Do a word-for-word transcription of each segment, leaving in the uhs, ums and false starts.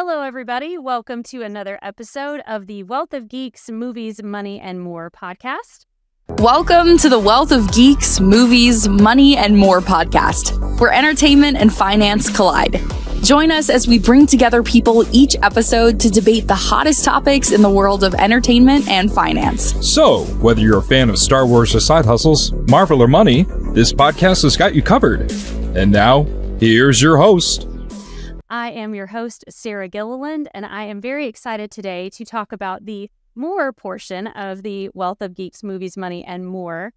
Hello, everybody. Welcome to another episode of the Wealth of Geeks Movies, Money, and More podcast. Welcome to the Wealth of Geeks Movies, Money, and More podcast, where entertainment and finance collide. Join us as we bring together people each episode to debate the hottest topics in the world of entertainment and finance. So, whether you're a fan of Star Wars or side hustles, Marvel or money, this podcast has got you covered. And now, here's your host. I am your host, Sarah Gilliland, and I am very excited today to talk about the more portion of the Wealth of Geeks, Movies, Money, and More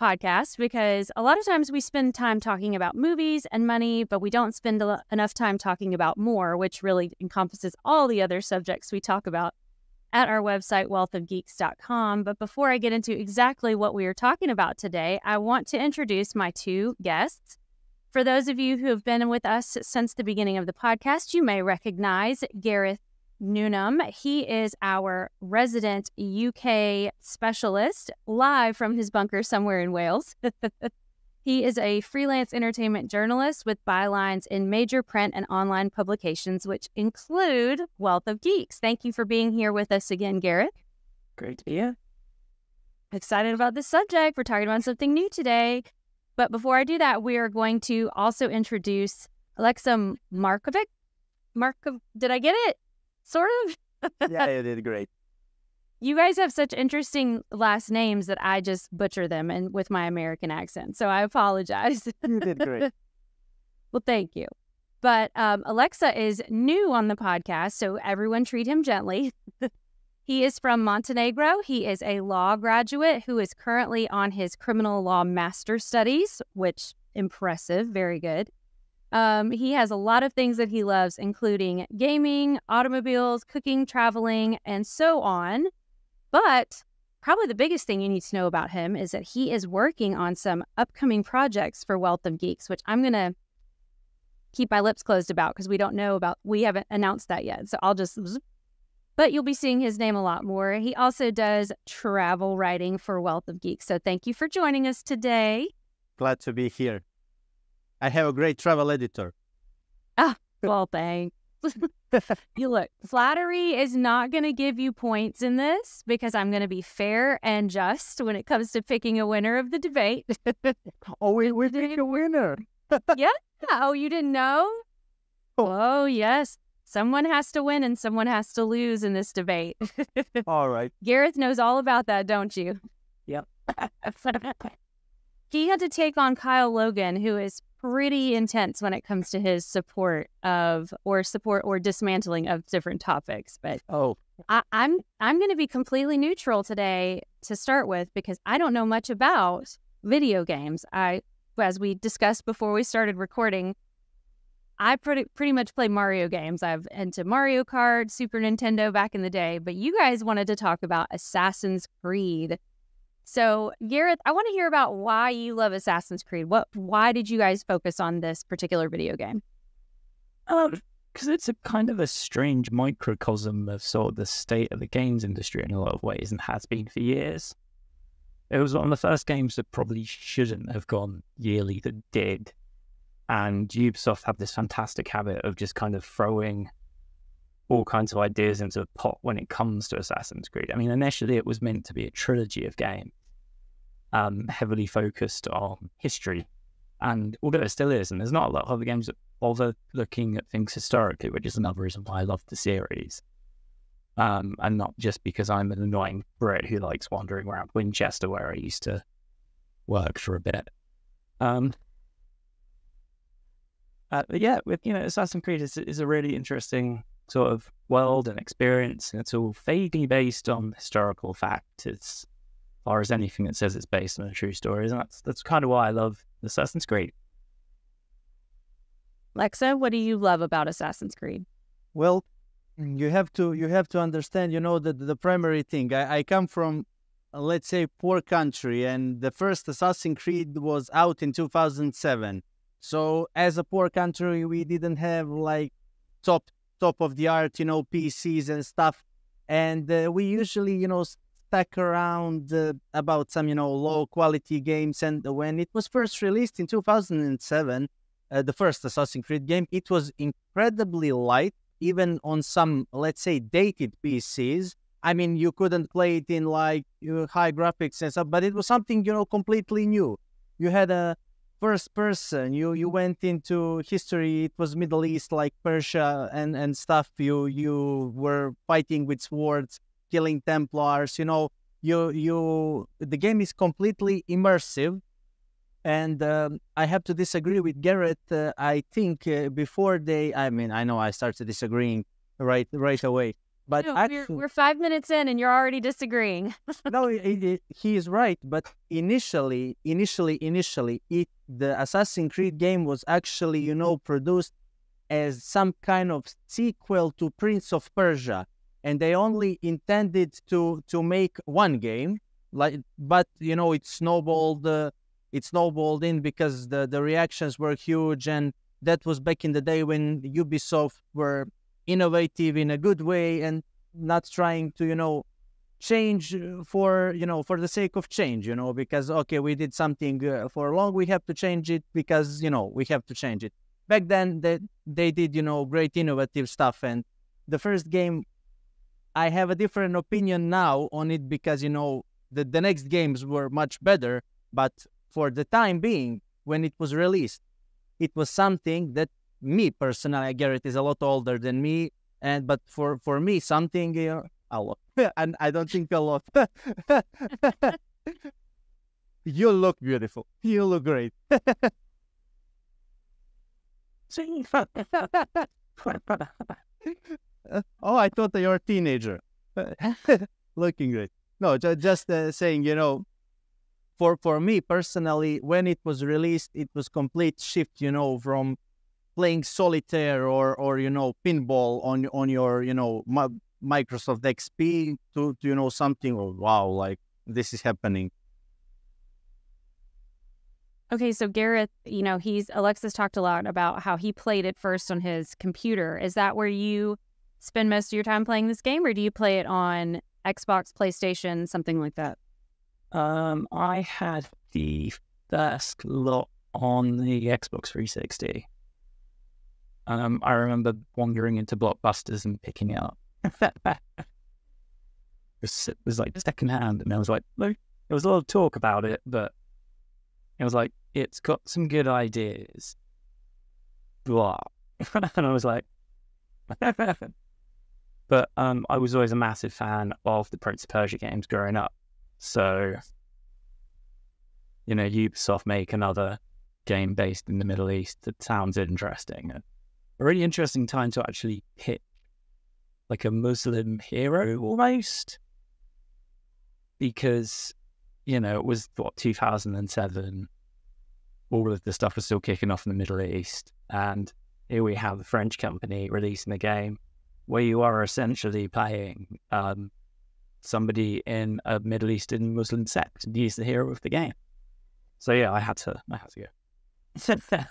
podcast, because a lot of times we spend time talking about movies and money, but we don't spend enough time talking about more, which really encompasses all the other subjects we talk about at our website, wealth of geeks dot com. But before I get into exactly what we are talking about today, I want to introduce my two guests. For those of you who have been with us since the beginning of the podcast, you may recognize Gareth Newnham. He is our resident U K specialist, live from his bunker somewhere in Wales. He is a freelance entertainment journalist with bylines in major print and online publications, which include Wealth of Geeks. Thank you for being here with us again, Gareth. Great to be here. Excited about this subject. We're talking about something new today. But before I do that, we are going to also introduce Aleksa Markovic. Markov, did I get it? Sort of. Yeah, you did great. You guys have such interesting last names that I just butcher them and with my American accent, so I apologize. You did great. Well, thank you. But um, Aleksa is new on the podcast, so everyone treat him gently. He is from Montenegro. He is a law graduate who is currently on his criminal law master studies, which impressive, very good. Um, he has a lot of things that he loves, including gaming, automobiles, cooking, traveling, and so on. But probably the biggest thing you need to know about him is that he is working on some upcoming projects for Wealth of Geeks, which I'm going to keep my lips closed about because we don't know about, we haven't announced that yet. So I'll just... But you'll be seeing his name a lot more. He also does travel writing for Wealth of Geeks. So thank you for joining us today. Glad to be here. I have a great travel editor. Ah, well, thanks. You look, flattery is not going to give you points in this because I'm going to be fair and just when it comes to picking a winner of the debate. Oh, we, we picked a winner. Yeah. Oh, you didn't know? Oh, oh yes. Someone has to win and someone has to lose in this debate. All right. Gareth knows all about that, don't you? Yep. He had to take on Kyle Logan, who is pretty intense when it comes to his support of or support or dismantling of different topics. But oh, I, I'm I'm going to be completely neutral today to start with because I don't know much about video games. I, as we discussed before we started recording, I pretty, pretty much play Mario games. I've into Mario Kart, Super Nintendo back in the day, but you guys wanted to talk about Assassin's Creed. So, Gareth, I want to hear about why you love Assassin's Creed. What? Why did you guys focus on this particular video game? Um, because it's a kind of a strange microcosm of sort of the state of the games industry in a lot of ways and has been for years. It was one of the first games that probably shouldn't have gone yearly that did. And Ubisoft have this fantastic habit of just kind of throwing all kinds of ideas into a pot when it comes to Assassin's Creed. I mean, initially it was meant to be a trilogy of games, um, heavily focused on history. And although it still is, and there's not a lot of other games that bother looking at things historically, which is another reason why I love the series. Um, and not just because I'm an annoying Brit who likes wandering around Winchester, where I used to work for a bit. Um, Uh, but yeah, with, you know, Assassin's Creed is, is a really interesting sort of world and experience, and it's all vaguely based on historical fact as far as anything that says it's based on a true story. And that's, that's kind of why I love Assassin's Creed. Aleksa, what do you love about Assassin's Creed? Well, you have to you have to understand, you know, that the primary thing. I, I come from, let's say, poor country, and the first Assassin's Creed was out in two thousand seven. So as a poor country, we didn't have like top top of the art, you know, P Cs and stuff. And uh, we usually, you know, stuck around uh, about some, you know, low quality games. And when it was first released in two thousand seven, uh, the first Assassin's Creed game, it was incredibly light even on some, let's say, dated P Cs. I mean, you couldn't play it in like uh, high graphics and stuff, but it was something, you know, completely new. You had a first person, you you went into history, it was Middle East, like Persia and, and stuff. You you were fighting with swords, killing Templars, you know, you, you the game is completely immersive. And um, I have to disagree with Gareth. Uh, I think uh, before they, I mean, I know I started disagreeing right right away. But no, actually, we're, we're five minutes in, and you're already disagreeing. No, it, it, he is right. But initially, initially, initially, it, the Assassin's Creed game was actually, you know, produced as some kind of sequel to Prince of Persia, and they only intended to to make one game. Like, but you know, it snowballed. Uh, it snowballed in because the the reactions were huge, and that was back in the day when Ubisoft were innovative in a good way and not trying to, you know, change for, you know, for the sake of change, you know, because, okay, we did something uh, for long, we have to change it because, you know, we have to change it. Back then, they, they did, you know, great innovative stuff. And the first game, I have a different opinion now on it because, you know, the, the next games were much better. But for the time being, when it was released, it was something that me personally, Gareth is a lot older than me, and but for for me, something you know, a lot, and I don't think a lot. You look beautiful. You look great. Oh, I thought that you're a teenager. Looking great. No, just, just uh, saying, you know, for for me personally, when it was released, it was complete shift, you know, from playing solitaire or, or you know, pinball on on your, you know, Microsoft X P to, to you know, something, oh, wow, like, this is happening. Okay, so Gareth, you know, he's, Aleksa's talked a lot about how he played it first on his computer. Is that where you spend most of your time playing this game, or do you play it on Xbox, PlayStation, something like that? Um, I had the first lot on the Xbox three sixty. Um, I remember wandering into Blockbusters and picking it up. it, was, it was like secondhand, and I was like, look, there was a lot of talk about it, but it was like, it's got some good ideas. Blah. And I was like, but um, I was always a massive fan of the Prince of Persia games growing up. So, you know, Ubisoft make another game based in the Middle East that sounds interesting. A really interesting time to actually pick like a Muslim hero almost, because, you know, it was what, two thousand seven, all of the stuff was still kicking off in the Middle East, and here we have the French company releasing the game where you are essentially playing um, somebody in a Middle Eastern Muslim sect, and he's the hero of the game. So yeah, I had to, I had to go.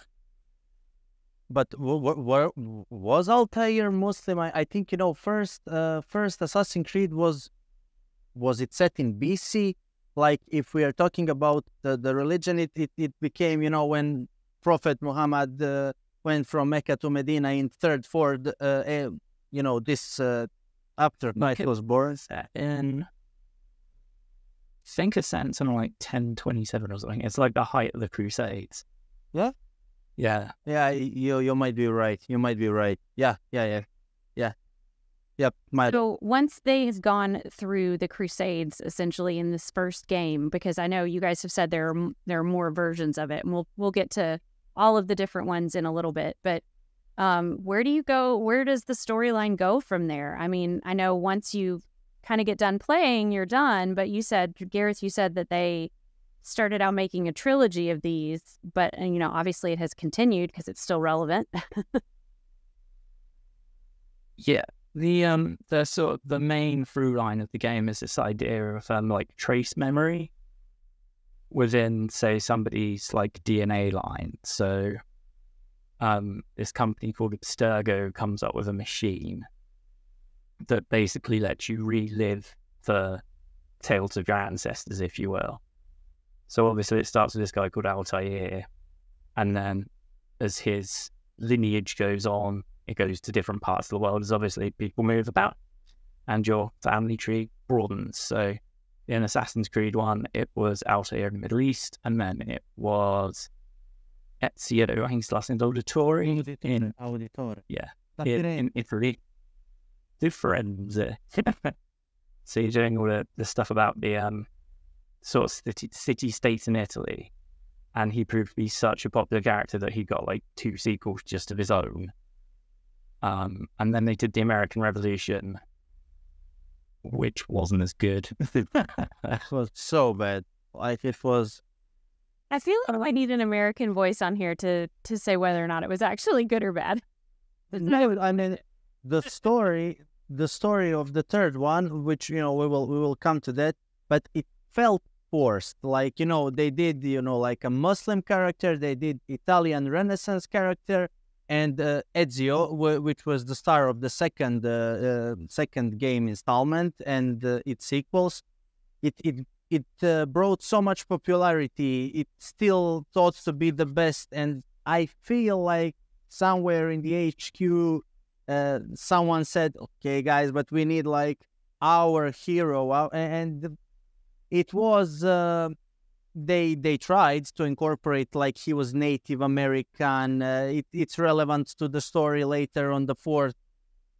But was Altair Muslim? I, I think, you know, first uh, first Assassin's Creed was, was it set in B C? Like, if we are talking about the, the religion, it, it, it became, you know, when Prophet Muhammad uh, went from Mecca to Medina in third, fourth, uh, uh, you know, this uh, after Christ was born. In, I think it's set in something like ten twenty-seven or something. It's like the height of the Crusades. Yeah. Yeah, yeah, you you might be right. You might be right. Yeah, yeah, yeah, yeah, yep. My... So once they've gone through the Crusades, essentially in this first game, because I know you guys have said there are there are more versions of it, and we'll we'll get to all of the different ones in a little bit. But um, where do you go? Where does the storyline go from there? I mean, I know once you kind of get done playing, you're done. But you said, Gareth, you said that they started out making a trilogy of these, but, and, you know, obviously it has continued because it's still relevant. Yeah, the um the sort of the main through line of the game is this idea of um like trace memory within, say, somebody's like D N A line. So um this company called Abstergo comes up with a machine that basically lets you relive the tales of your ancestors, if you will. So obviously it starts with this guy called Altair, and then as his lineage goes on, it goes to different parts of the world, as obviously people move about and your family tree broadens. So in Assassin's Creed one, it was Altair in the Middle East, and then it was Ezio, I think it's last name's Auditore. In, Auditore. Yeah, in, in Italy. Firenze. So you're doing all the, the stuff about the um, sort of city, city states in Italy. And he proved to be such a popular character that he got like two sequels just of his own. Um, and then they did the American Revolution, which wasn't as good. It was so bad. Like it was. I feel like I need an American voice on here to to say whether or not it was actually good or bad. No, I mean the story, the story of the third one, which you know we will we will come to that, but it felt forced. Like you know they did you know like a Muslim character, they did Italian Renaissance character, and uh, Ezio, w which was the star of the second uh, uh, second game installment and uh, its sequels. It it. It uh, brought so much popularity. It's still thought to be the best, and I feel like somewhere in the H Q, uh, someone said, "Okay, guys, but we need like our hero." Our, and it was uh, they they tried to incorporate like he was Native American. Uh, it, it's relevant to the story later on the fourth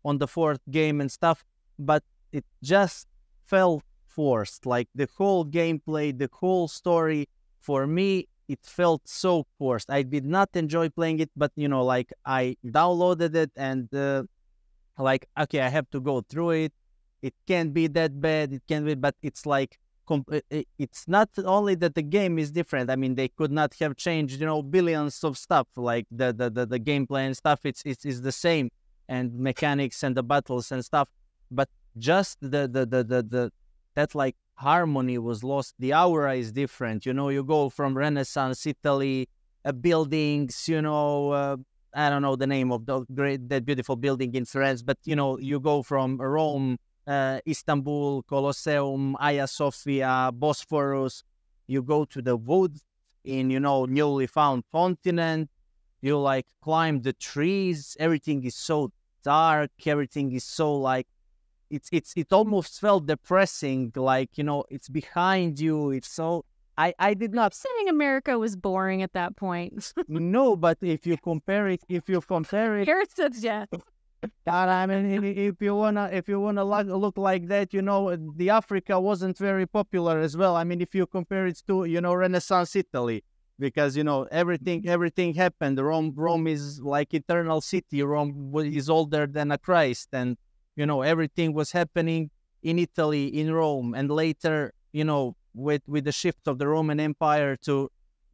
on the fourth game and stuff, but it just fell forced. Like the whole gameplay, the whole story, for me, it felt so forced. I did not enjoy playing it, but you know, like I downloaded it and uh, like, okay, I have to go through it. It can't be that bad. It can be, but it's like, it's not only that the game is different. I mean, they could not have changed, you know, billions of stuff, like the, the, the, the gameplay and stuff. It's, it's, it's the same, and mechanics and the battles and stuff, but just the, the, the, the, the that like harmony was lost. The aura is different. You know, you go from Renaissance Italy, uh, buildings, you know, uh, I don't know the name of the great, that beautiful building in Florence, but you know, you go from Rome, uh, Istanbul, Colosseum, Hagia Sophia, Bosphorus, you go to the woods in, you know, newly found continent, you like climb the trees, everything is so dark, everything is so like, It's it's it almost felt depressing, like you know, it's behind you. It's so I I did not saying America was boring at that point. No, but if you compare it, if you compare it, here's it, yeah. I mean, if you wanna if you wanna look like that, you know, the Africa wasn't very popular as well. I mean, if you compare it to you know Renaissance Italy, because you know everything everything happened. Rome Rome is like eternal city. Rome is older than a Christ, and you know, everything was happening in Italy, in Rome, and later, you know, with, with the shift of the Roman Empire to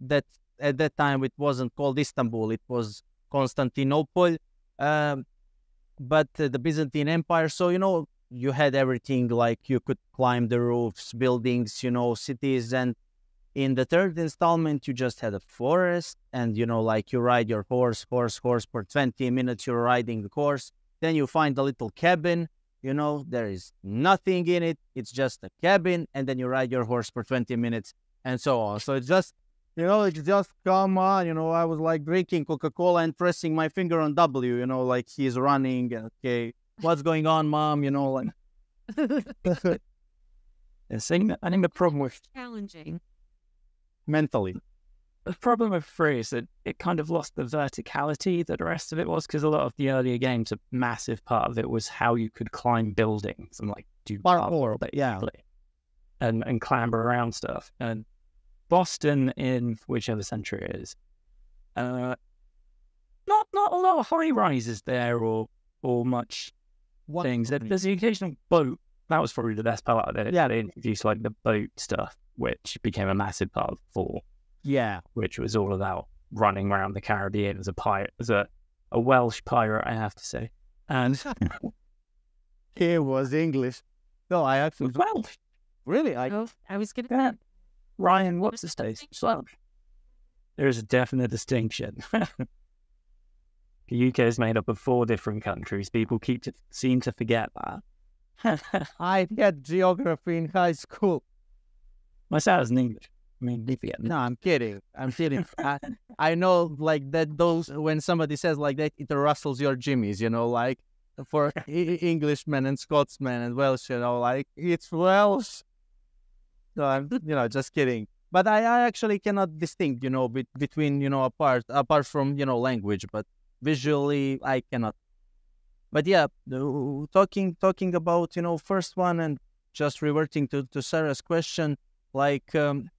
that, at that time, it wasn't called Istanbul, it was Constantinople, um, but uh, the Byzantine Empire. So, you know, you had everything, like you could climb the roofs, buildings, you know, cities. And in the third installment, you just had a forest and, you know, like you ride your horse, horse, horse for twenty minutes, you're riding the horse. Then you find a little cabin, you know, there is nothing in it. It's just a cabin. And then you ride your horse for twenty minutes and so on. So it's just, you know, it's just, come on, you know, I was like drinking Coca-Cola and pressing my finger on W, you know, like he's running. Okay, what's going on, mom? You know, like. I think the problem with. Challenging. Mentally. The problem with three is that it kind of lost the verticality that the rest of it was, because a lot of the earlier games, a massive part of it was how you could climb buildings and like do parkour, but yeah, and and clamber around stuff. And Boston, in whichever century it is, uh, not not a lot of high rises there or or much what things. There, there's the occasional boat. That was probably the best part of it. Yeah, they introduced like the boat stuff, which became a massive part of four. Yeah, which was all about running around the Caribbean as a pirate, as a, a Welsh pirate, I have to say. And it was English. No, I actually Welsh. Really, I oh, I was gonna yeah. Ryan, what's the stage? Welsh. There is a definite distinction. The U K is made up of four different countries. People keep to, seem to forget that. I had geography in high school. My dad is an English. I mean, Libyan. No, I'm kidding. I'm kidding. I, I know, like, that those, when somebody says like that, it rustles your jimmies, you know, like, for Englishmen and Scotsmen and Welsh, you know, like, it's Welsh. So I'm, you know, just kidding. But I, I actually cannot distinct, you know, be, between, you know, apart, apart from, you know, language, but visually I cannot. But yeah, talking, talking about, you know, first one, and just reverting to, to Sarah's question, like, um,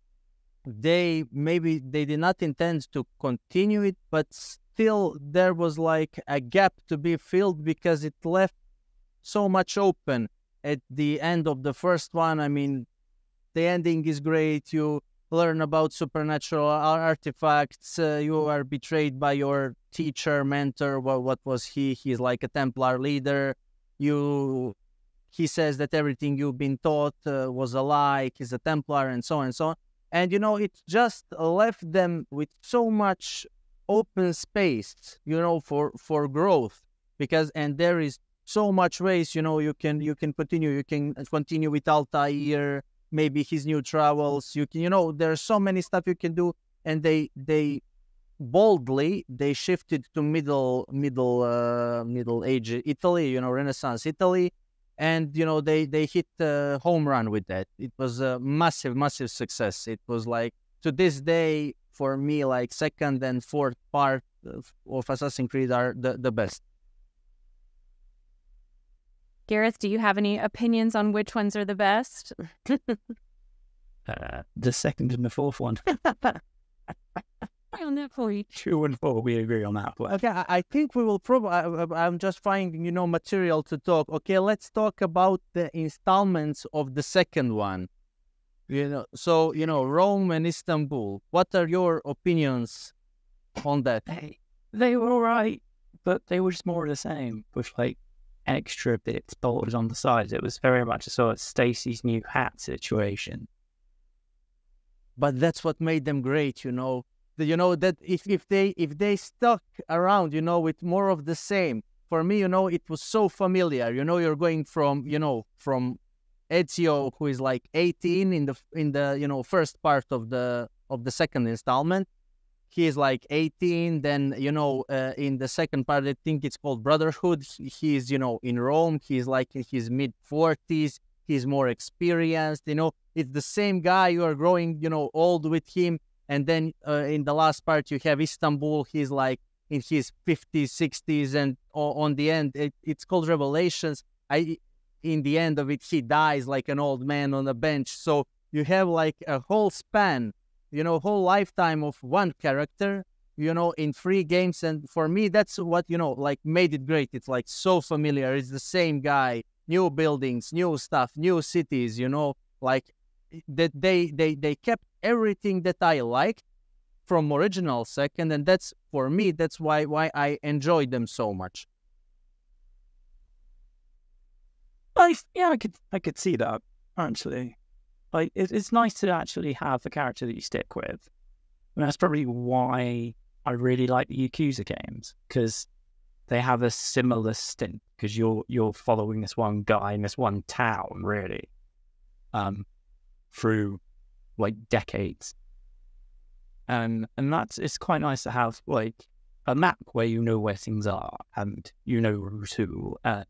they, maybe they did not intend to continue it, but still there was like a gap to be filled because it left so much open at the end of the first one. I mean, the ending is great. You learn about supernatural artifacts. Uh, you are betrayed by your teacher, mentor. What, what was he? He's like a Templar leader. You, he says that everything you've been taught uh, was a lie. He's a Templar, and so on and so on. And, you know, it just left them with so much open space, you know, for, for growth, because, and there is so much ways, you know, you can, you can continue, you can continue with Altair, maybe his new travels, you can, you know, there's so many stuff you can do. And they, they boldly, they shifted to middle, middle, uh, middle age Italy, you know, Renaissance Italy. And, you know, they, they hit a home run with that. It was a massive, massive success. It was like, to this day, for me, like, second and fourth part of, of Assassin's Creed are the, the best. Gareth, do you have any opinions on which ones are the best? uh, the second and the fourth one. I don't know, Chloe. Two and four, we agree on that. But... okay, I, I think we will probably, I, I'm just finding, you know, material to talk. Okay, let's talk about the installments of the second one. You know, so, you know, Rome and Istanbul. What are your opinions on that? Hey, they were all right, but they were just more of the same, with, like, extra bits bolted on the sides. It was very much a sort of Stacey's New Hat situation. But that's what made them great, you know. You know, that if, if they if they stuck around, you know, with more of the same, for me, you know, it was so familiar. You know, you're going from, you know, from Ezio, who is like eighteen in the in the you know first part of the of the second installment. He is like eighteen. Then, you know, uh, in the second part, I think it's called Brotherhood. He is, you know, in Rome. He's like in his mid forties. He's more experienced. You know, it's the same guy. You are growing, you know, old with him. And then uh, in the last part, you have Istanbul. He's like in his fifties, sixties, and on the end, it, it's called Revelations. I, in the end of it, he dies like an old man on a bench. So you have like a whole span, you know, whole lifetime of one character, you know, in three games. And for me, that's what, you know, like made it great. It's like so familiar. It's the same guy, new buildings, new stuff, new cities, you know, like that they, they, they kept everything that I liked from original second, and that's for me, that's why why I enjoyed them so much. I, yeah, I could I could see that, actually. Like, it, it's nice to actually have a character that you stick with. And that's probably why I really like the Yakuza games, because they have a similar stint, because you're you're following this one guy in this one town, really, um, through like decades, and and that's, it's quite nice to have like a map where you know where things are, and you know who's who, and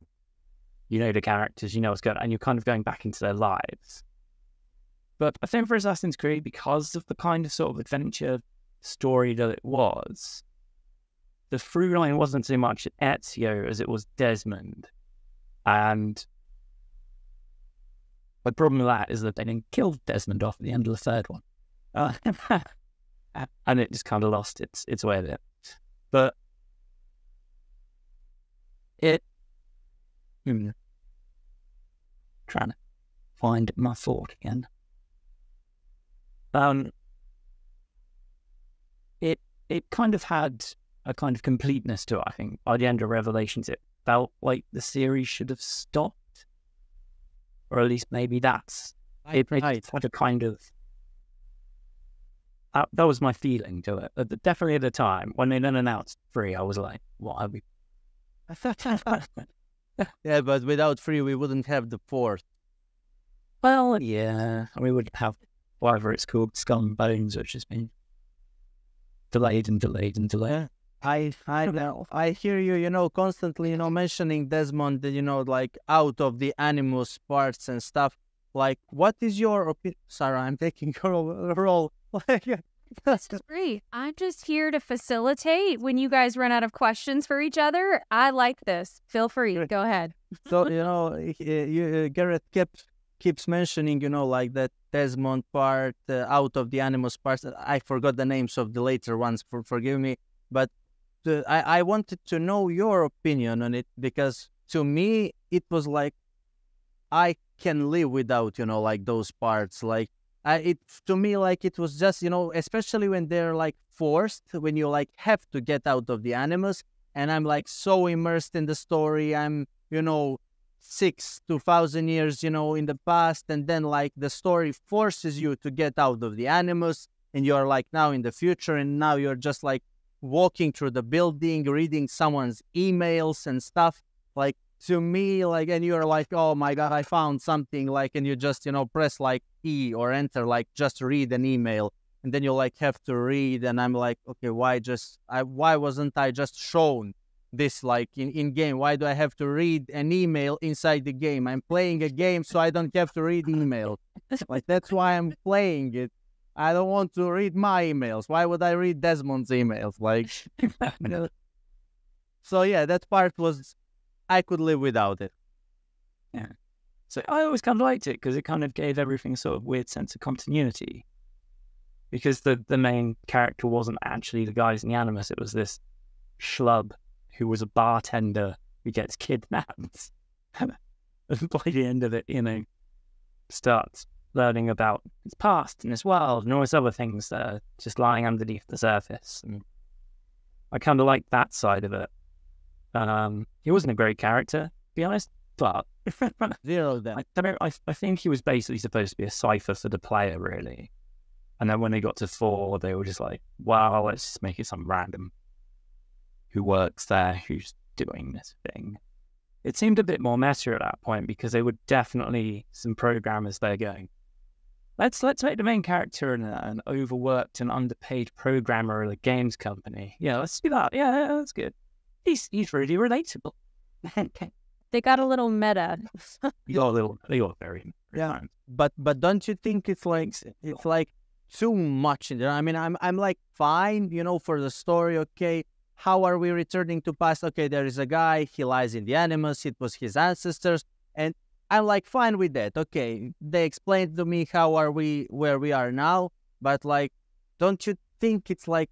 you know the characters, you know what's going on, and you're kind of going back into their lives. But I think for Assassin's Creed, because of the kind of sort of adventure story that it was, the through line wasn't so much Ezio as it was Desmond, and the problem with that is that they didn't kill Desmond off at the end of the third one. Uh, and it just kind of lost its its way a bit. But it... Hmm. Trying to find my thought again. Um, it, it kind of had a kind of completeness to it, I think. By the end of Revelations, it felt like the series should have stopped. Or at least maybe that's it. It's such a kind of uh, that was my feeling to it. Uh, definitely at the time when they then announced three, I was like, "What are we?" Yeah, but without three, we wouldn't have the fourth. Well, yeah, we would have whatever it's called, Skull and Bones, which has been delayed and delayed and delayed. Yeah. I I know. I hear you, you know, constantly, you know, mentioning Desmond, you know, like out of the Animus parts and stuff. Like, what is your opinion? Sarah, I'm taking your role. Like, that's free. I'm just here to facilitate when you guys run out of questions for each other. I like this. Feel free. Go ahead. So, you know, you, uh, Gareth kept, keeps mentioning, you know, like that Desmond part, uh, out of the Animus parts. I forgot the names of the later ones. For, forgive me. But uh, I, I wanted to know your opinion on it, because to me, it was like, I can live without, you know, like those parts. Like, I, it to me, like it was just, you know, especially when they're like forced, when you like have to get out of the Animus, and I'm like so immersed in the story. I'm, you know, six to thousand years, you know, in the past. And then like the story forces you to get out of the Animus, and you're like now in the future, and now you're just like walking through the building, reading someone's emails and stuff. Like, to me, like, and you're like, oh my God, I found something, like, and you just, you know, press like E or enter, like, just read an email, and then you like have to read, and I'm like, okay, why just, I, why wasn't I just shown this, like, in, in game? Why do I have to read an email inside the game? I'm playing a game, so I don't have to read email. Like, that's why I'm playing it. I don't want to read my emails. Why would I read Desmond's emails? Like, you know. So yeah, that part was, I could live without it. Yeah. So I always kind of liked it, because it kind of gave everything a sort of weird sense of continuity, because the, the main character wasn't actually the guys in the Animus. It was this schlub who was a bartender who gets kidnapped. And by the end of it, you know, starts learning about his past and his world and all these other things that are just lying underneath the surface. And I kind of liked that side of it. Um, he wasn't a great character, to be honest, but Zero then. I, I, I, I think he was basically supposed to be a cipher for the player, really. And then when they got to four, they were just like, wow, let's just make it some random who works there, who's doing this thing. It seemed a bit more meta at that point, because they were definitely some programmers there going, let's let's make the main character an, an overworked and underpaid programmer at a games company. Yeah, let's do that. Yeah, that's good. He's, he's really relatable. They got a little meta. They got a little, they got very, very yeah. But but don't you think it's like it's like too much in there? I mean, I'm I'm like fine, you know, for the story. Okay, how are we returning to past? Okay, there is a guy. He lies in the Animus. It was his ancestors, and I'm like fine with that. Okay, they explained to me how are we where we are now. But like, don't you think it's like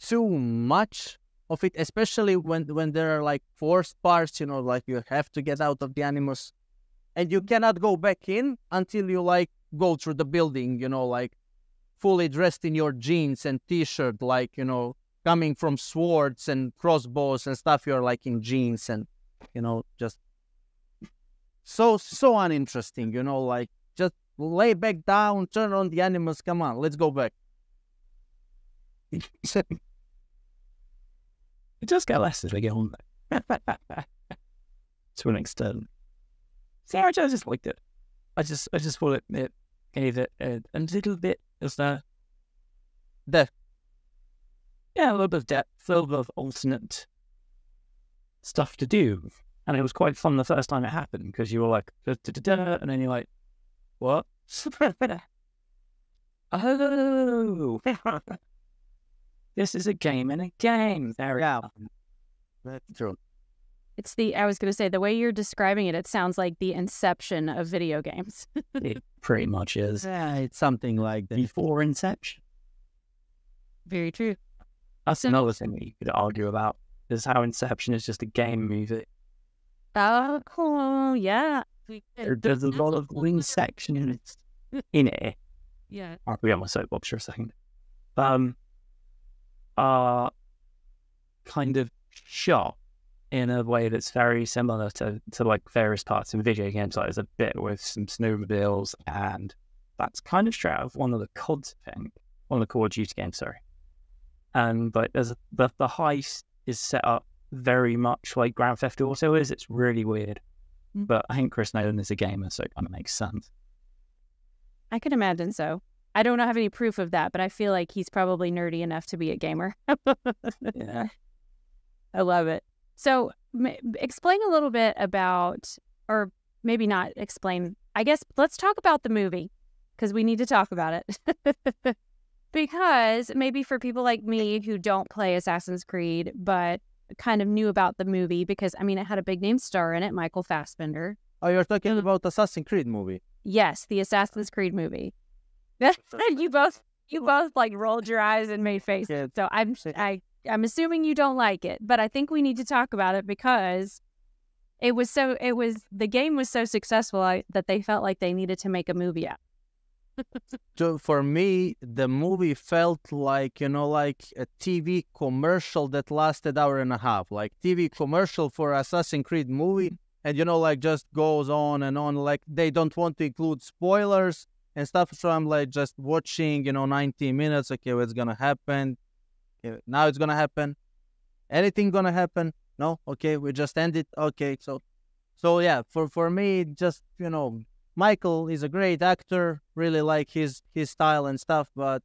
too much of it, especially when when there are like forced parts, you know, like you have to get out of the Animus, and you cannot go back in until you like go through the building, you know, like fully dressed in your jeans and t-shirt, like, you know, coming from swords and crossbows and stuff. You're like in jeans and, you know, just so so uninteresting, you know, like just lay back down, turn on the Animus, come on, let's go back. It does get less as they get on, though. To an extent. See, I just liked it. I just, I just thought it, it gave it a, a little bit of the depth. Yeah, a little bit of depth, a little bit of alternate stuff to do. And it was quite fun the first time it happened, because you were like, da, da, da, da, and then you're like, what? Oh. This is a game and a game. There we go. That's true. It's the, I was going to say, the way you're describing it, it sounds like the inception of video games. It pretty much is. Yeah, it's something like that. Before Inception. Very true. That's so, another thing that you could argue about, is how Inception is just a game movie. Oh, cool. Yeah. There, there's a lot of Inception in it. In it. Yeah. I'll be on my soapbox for a second. Um... are kind of shot in a way that's very similar to, to like various parts in video games. Like there's a bit with some snowmobiles, and that's kind of straight out of one of the C O Ds, I think. One of the Call of Duty games, sorry. And like there's a, the, the heist is set up very much like Grand Theft Auto is. It's really weird. Mm-hmm. But I think Chris Nolan is a gamer, so it kind of makes sense. I can imagine so. I don't have any proof of that, but I feel like he's probably nerdy enough to be a gamer. Yeah. I love it. So m- explain a little bit about, or maybe not explain, I guess let's talk about the movie, because we need to talk about it. Because maybe for people like me who don't play Assassin's Creed, but kind of knew about the movie, because, I mean, it had a big name star in it, Michael Fassbender. Oh, you're talking about Assassin's Creed movie? Yes, the Assassin's Creed movie. you both, you both like rolled your eyes and made faces. Yeah. So I'm, I, I'm assuming you don't like it, but I think we need to talk about it because it was so, it was, the game was so successful I, that they felt like they needed to make a movie out. So for me, the movie felt like, you know, like a T V commercial that lasted hour and a half, like T V commercial for Assassin's Creed movie. And, you know, like just goes on and on, like they don't want to include spoilers and stuff. So I'm like just watching, you know, ninety minutes. Okay, what's going to happen? Okay, now it's going to happen. Anything going to happen? No? Okay, we just end it. Okay, so, so yeah, for, for me, just, you know, Michael is a great actor, really like his, his style and stuff, but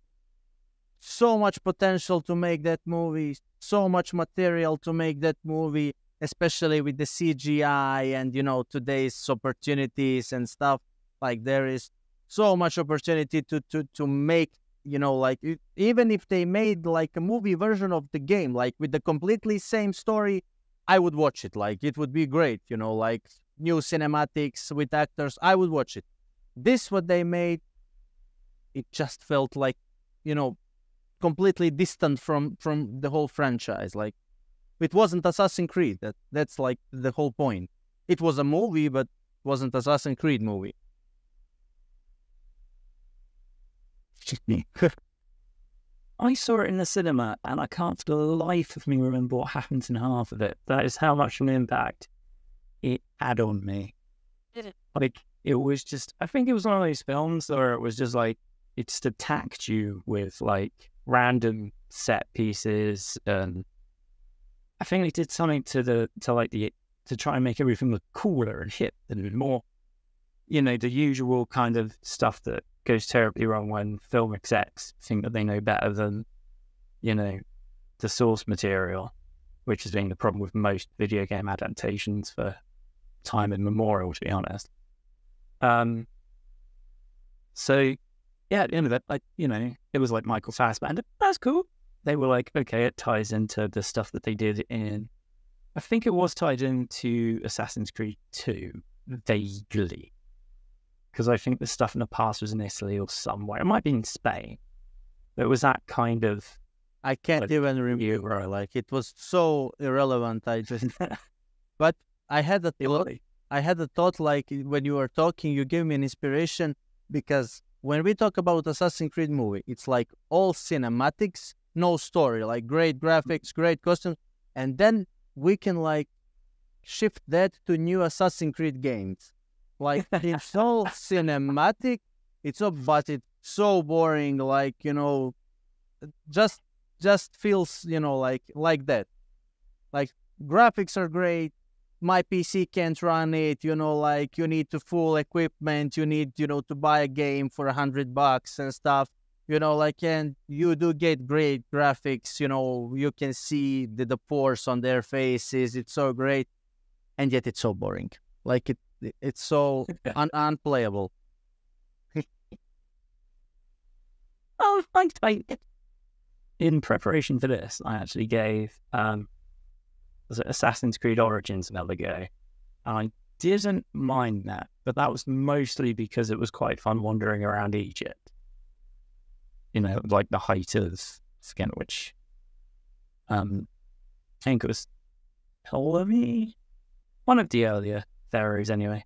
so much potential to make that movie, so much material to make that movie, especially with the C G I and, you know, today's opportunities and stuff. Like there is so much opportunity to, to, to make, you know, like it, even if they made like a movie version of the game, like with the completely same story, I would watch it. Like it would be great, you know, like new cinematics with actors, I would watch it. This, what they made, it just felt like, you know, completely distant from, from the whole franchise. Like, it wasn't Assassin's Creed. That, that's like the whole point. It was a movie, but it wasn't Assassin's Creed movie. I saw it in the cinema, and I can't for the life of me remember what happens in half of it. That is how much of an impact it had on me. Did it? Like, it was just, I think it was one of those films where it was just like, it just attacked you with like random set pieces, and I think they did something to the, to like the, to try and make everything look cooler and hip and more, you know, the usual kind of stuff that goes terribly wrong when film execs think that they know better than, you know, the source material, which has been the problem with most video game adaptations for time immemorial, to be honest. Um. So, yeah, at the end of it, like, you know, it was like Michael Fassbender. That's cool. They were like, okay, it ties into the stuff that they did in, I think it was tied into Assassin's Creed two, vaguely. Because I think the stuff in the past was in Italy or somewhere. It might be in Spain. But it was that kind of... I can't like, even remember. Like, it was so irrelevant. I just... But I had a thought, I had a thought, like, when you were talking, you gave me an inspiration. Because when we talk about Assassin's Creed movie, it's like all cinematics... no story, like great graphics, great costumes, and then we can like shift that to new Assassin's Creed games. Like it's all cinematic, it's all, but it's so boring. Like, you know, just just feels, you know, like like that. Like graphics are great, my P C can't run it. You know, like you need to full equipment, you need, you know, to buy a game for a hundred bucks and stuff. You know, like, and you do get great graphics, you know, you can see the, the pores on their faces, it's so great, and yet it's so boring. Like, it, it it's so un- unplayable. Oh, I, I, in preparation for this, I actually gave um, was it Assassin's Creed Origins another go, and I didn't mind that, but that was mostly because it was quite fun wandering around Egypt. You know, like the height of skin, which um, I think it was Ptolemy, one of the earlier pharaohs, anyway.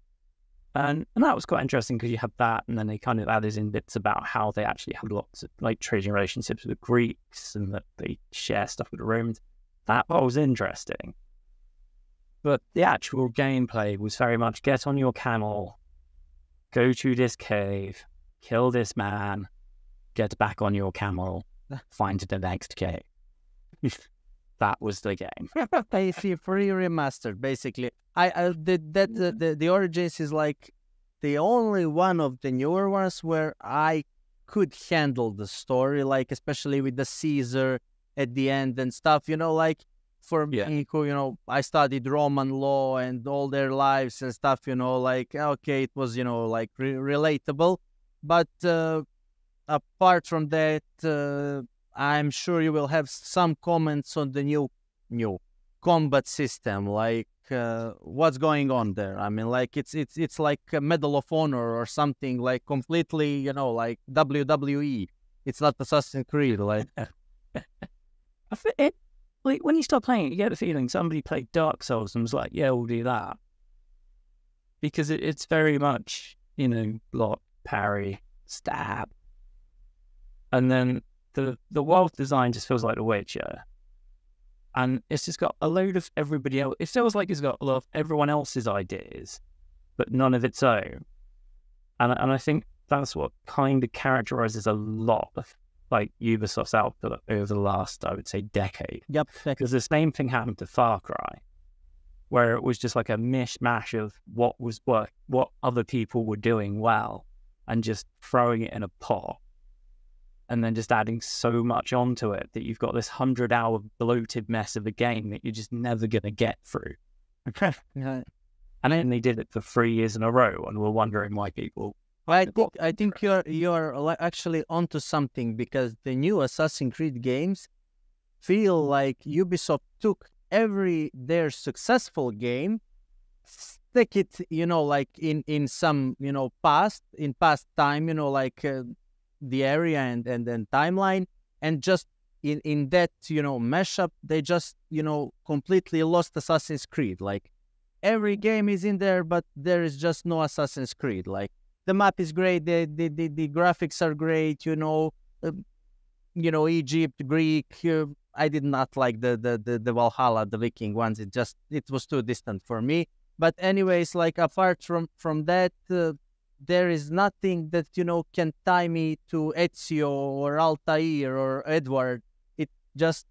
And and that was quite interesting because you had that, and then they kind of added in bits about how they actually had lots of like trading relationships with the Greeks and that they share stuff with the Romans. That was interesting, but the actual gameplay was very much get on your camel, go to this cave, kill this man. Get back on your camel, find the next cave. That was the game. P C free remastered, basically. I, I did that. The, the, the Origins is like the only one of the newer ones where I could handle the story, like especially with the Caesar at the end and stuff, you know, like for yeah. me, you know, I studied Roman law and all their lives and stuff, you know, like, okay, it was, you know, like re relatable. But uh, apart from that, uh, I'm sure you will have some comments on the new new combat system, like uh, what's going on there. I mean, like it's it's it's like a Medal of Honor or something, like completely, you know, like W W E. It's not Assassin's Creed, like. I think it, like when you start playing it, you get the feeling somebody played Dark Souls and was like, "Yeah, we'll do that," because it, it's very much, you know, block, parry, stab, and then the the world design just feels like The Witcher. And it's just got a load of everybody else. It feels like it's got a lot of everyone else's ideas, but none of its own. And and I think that's what kind of characterises a lot of like Ubisoft's output over the last, I would say, decade. Yep. Because the same thing happened to Far Cry, where it was just like a mishmash of what was what what other people were doing well, and just throwing it in a pot, and then just adding so much onto it that you've got this hundred-hour bloated mess of a game that you're just never going to get through. Okay. Yeah. And then they did it for three years in a row, and we're wondering why people... Well, I think, I think you're, you're actually onto something, because the new Assassin's Creed games feel like Ubisoft took every their successful game, stick it, you know, like in, in some, you know, past, in past time, you know, like... Uh, the area and and then timeline, and just in in that, you know, mashup, they just, you know, completely lost Assassin's Creed. Like every game is in there, but there is just no Assassin's Creed. Like the map is great, the the the, the graphics are great, you know, uh, you know, Egypt, Greek. Uh, I did not like the, the the the Valhalla, the Viking ones. It just it was too distant for me. But anyways, like apart from from that. Uh, There is nothing that, you know, can tie me to Ezio or Altair or Edward. It just,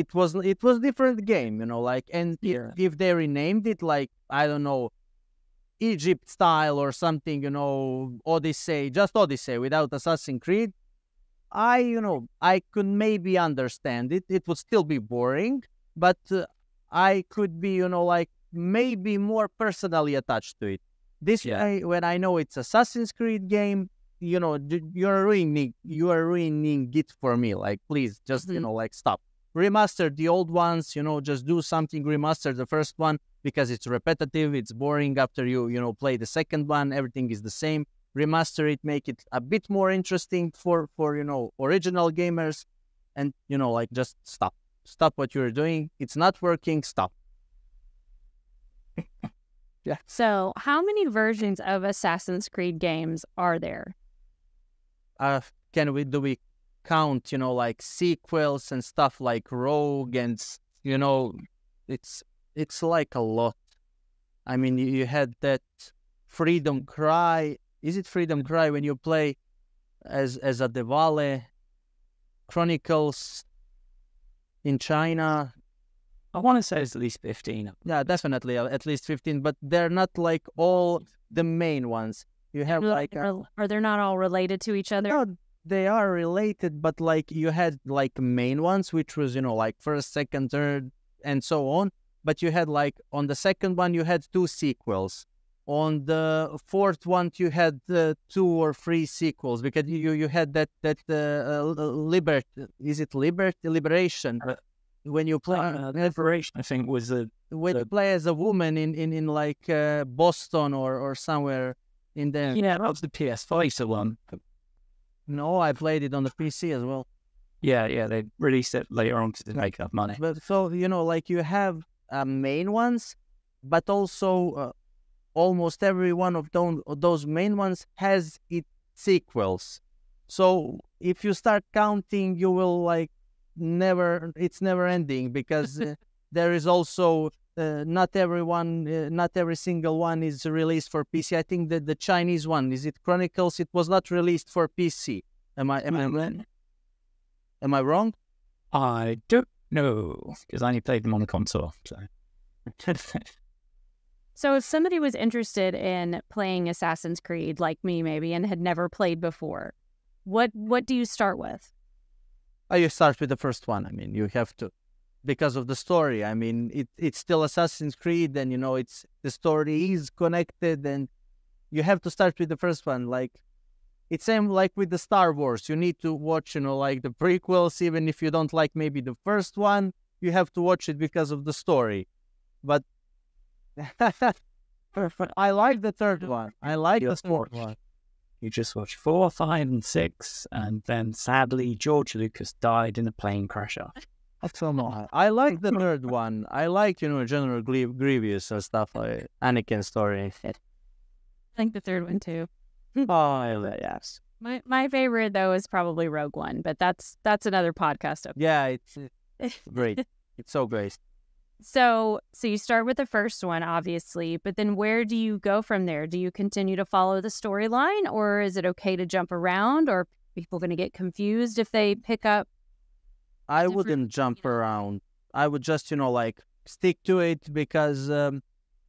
it was, it was different game, you know, like, and yeah. if they renamed it, like, I don't know, Egypt style or something, you know, Odyssey, just Odyssey without Assassin's Creed, I, you know, I could maybe understand it. It would still be boring, but uh, I could be, you know, like, maybe more personally attached to it. This yeah. way, when I know it's Assassin's Creed game, you know, you're ruining, you are ruining it for me. Like, please, just, mm. you know, like, stop. Remaster the old ones, you know, just do something, remaster the first one, because it's repetitive, it's boring after you, you know, play the second one, everything is the same. Remaster it, make it a bit more interesting for, for you know, original gamers, and, you know, like, just stop. Stop what you're doing. It's not working, stop. Yeah. So, how many versions of Assassin's Creed games are there? Uh, can we do we count? You know, like sequels and stuff like Rogue, and you know, it's it's like a lot. I mean, you, you had that Freedom Cry. Is it Freedom Cry when you play as as a Adevale? Chronicles in China. I want to say it's at least fifteen. Yeah, definitely at least fifteen, but they're not like all the main ones. You have like... A... Are they not all related to each other? No, they are related, but like you had like main ones, which was, you know, like first, second, third, and so on. But you had like on the second one, you had two sequels. On the fourth one, you had uh, two or three sequels, because you, you had that, that uh, Liberty, is it Liberty? Liberation. Uh, When you play, uh, Liberation, I think was a when you play as a woman in in in like uh, Boston or or somewhere in there. Yeah, that was the P S five one. No, I played it on the P C as well. Yeah, yeah, they released it later on to make up money. But so you know, like you have uh, main ones, but also uh, almost every one of those those main ones has its sequels. So if you start counting, you will like. Never, it's never ending, because uh, there is also uh, not everyone, uh, not every single one is released for P C. I think that the Chinese one, is it Chronicles? It was not released for P C. Am I am I am I wrong? I don't know, because I only played them on the console. So, so if somebody was interested in playing Assassin's Creed, like me maybe, and had never played before, What what do you start with? Oh, you start with the first one. I mean, you have to, because of the story. I mean, it, it's still Assassin's Creed, and you know, it's the story is connected, and you have to start with the first one. Like, it's same like with the Star Wars. You need to watch, you know, like the prequels, even if you don't like maybe the first one, you have to watch it because of the story. But I like the third one. I like the fourth one. You just watched four, five, and six, and then sadly George Lucas died in a plane crash. I like the third one. I like, you know, General Grie- Grievous or stuff like Anakin's story. I like the third one too. Oh yes. My my favorite though is probably Rogue One, but that's that's another podcast. Yeah, it's, it's great. It's so great. So, so you start with the first one, obviously, but then where do you go from there? Do you continue to follow the storyline, or is it okay to jump around, or are people going to get confused if they pick up? I wouldn't jump you know? around. I would just, you know, like stick to it, because um,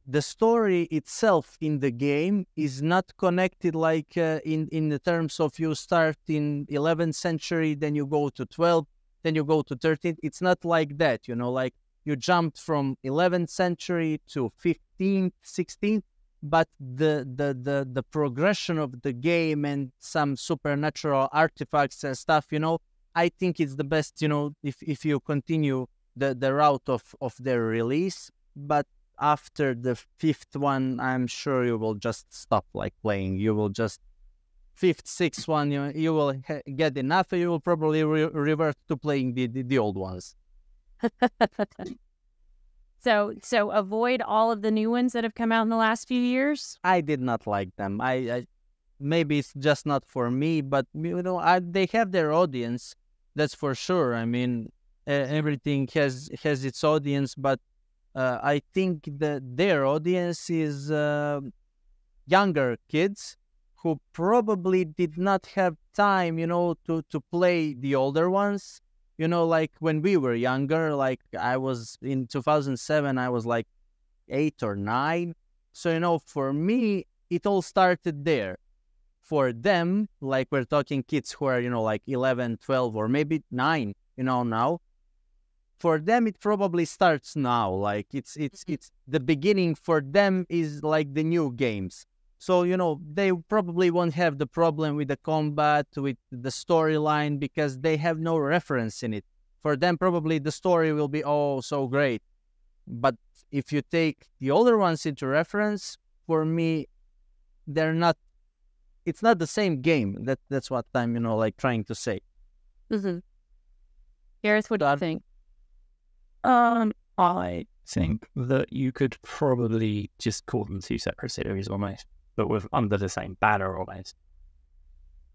the story itself in the game is not connected like uh, in, in the terms of you start in eleventh century, then you go to twelfth, then you go to thirteenth. It's not like that, you know, like you jumped from eleventh century to fifteenth, sixteenth, but the, the, the, the progression of the game and some supernatural artifacts and stuff, you know, I think it's the best, you know, if, if you continue the, the route of, of their release. But after the fifth one, I'm sure you will just stop like playing. You will just, fifth, sixth one, you, you will ha- get enough, and you will probably re- revert to playing the, the, the old ones. so so avoid all of the new ones that have come out in the last few years. I did not like them. I, I maybe it's just not for me, but you know, I, they have their audience, that's for sure. I mean, uh, everything has has its audience, but uh, I think that their audience is uh, younger kids who probably did not have time, you know, to to play the older ones. You know, like when we were younger, like I was in two thousand seven, I was like eight or nine. So, you know, for me, it all started there. For them, like we're talking kids who are, you know, like eleven, twelve, or maybe nine, you know, now. For them, it probably starts now. Like it's, it's, mm-hmm. it's the beginning for them is like the new games. So, you know, they probably won't have the problem with the combat, with the storyline, because they have no reference in it. For them, probably the story will be, oh, so great. But if you take the older ones into reference, for me, they're not, it's not the same game. That That's what I'm, you know, like trying to say. Mm-hmm. Gareth, what do you think? Um, I think that you could probably just call them two separate series almost, but with under the same banner almost.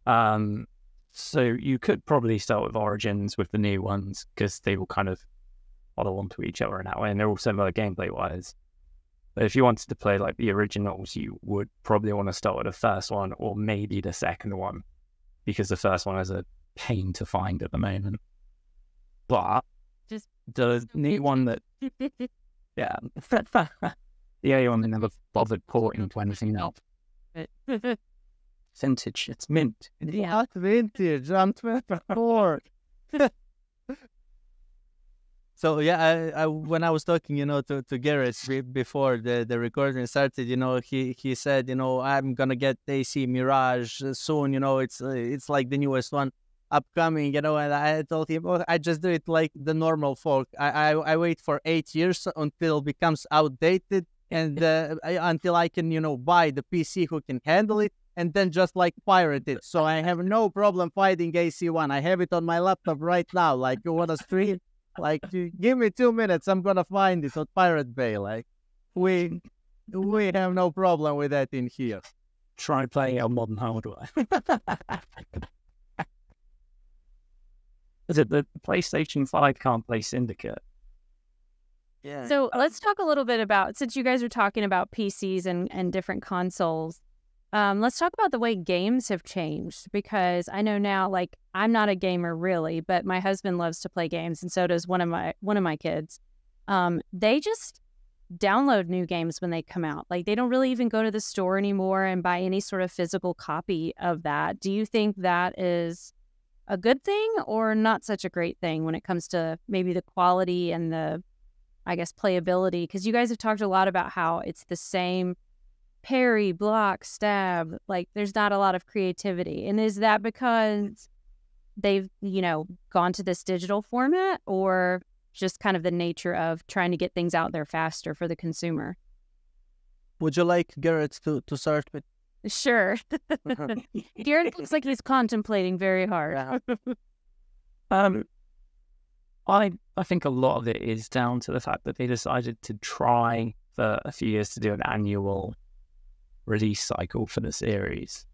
Um, so you could probably start with Origins with the new ones, because they will kind of follow on to each other in that way, and they're all similar gameplay-wise. But if you wanted to play like the originals, you would probably want to start with the first one, or maybe the second one, because the first one is a pain to find at the moment. But just the new one that... yeah, the only one that never bothered porting to anything else. Vintage, it's mint. It's yeah. Not vintage, I'm twenty-four. So yeah, I, I, when I was talking, you know, to, to Gareth before the, the recording started, you know, he, he said, you know, I'm gonna get A C Mirage soon, you know, it's uh, it's like the newest one upcoming, you know, and I told him, oh, I just do it like the normal folk. I, I, I wait for eight years until it becomes outdated, and uh, I, until I can, you know, buy the P C who can handle it, and then just like pirate it. So I have no problem fighting A C one. I have it on my laptop right now. Like, you want to stream? Like, you give me two minutes, I'm going to find it on Pirate Bay. Like, we, we have no problem with that in here. Try playing on modern hardware. Is it the PlayStation five can't play Syndicate? Yeah. So let's talk a little bit about, since you guys are talking about P Cs and, and different consoles, um, let's talk about the way games have changed. Because I know now, like, I'm not a gamer really, but my husband loves to play games, and so does one of my one of my kids. Um, they just download new games when they come out. Like, they don't really even go to the store anymore and buy any sort of physical copy of that. Do you think that is a good thing or not such a great thing when it comes to maybe the quality and the, I guess, playability? Because you guys have talked a lot about how it's the same parry, block, stab. Like, there's not a lot of creativity. And is that because they've, you know, gone to this digital format, or just kind of the nature of trying to get things out there faster for the consumer? Would you like Gareth to, to start with? Sure. Gareth looks like he's contemplating very hard. um, I I think a lot of it is down to the fact that they decided to try for a few years to do an annual release cycle for the series,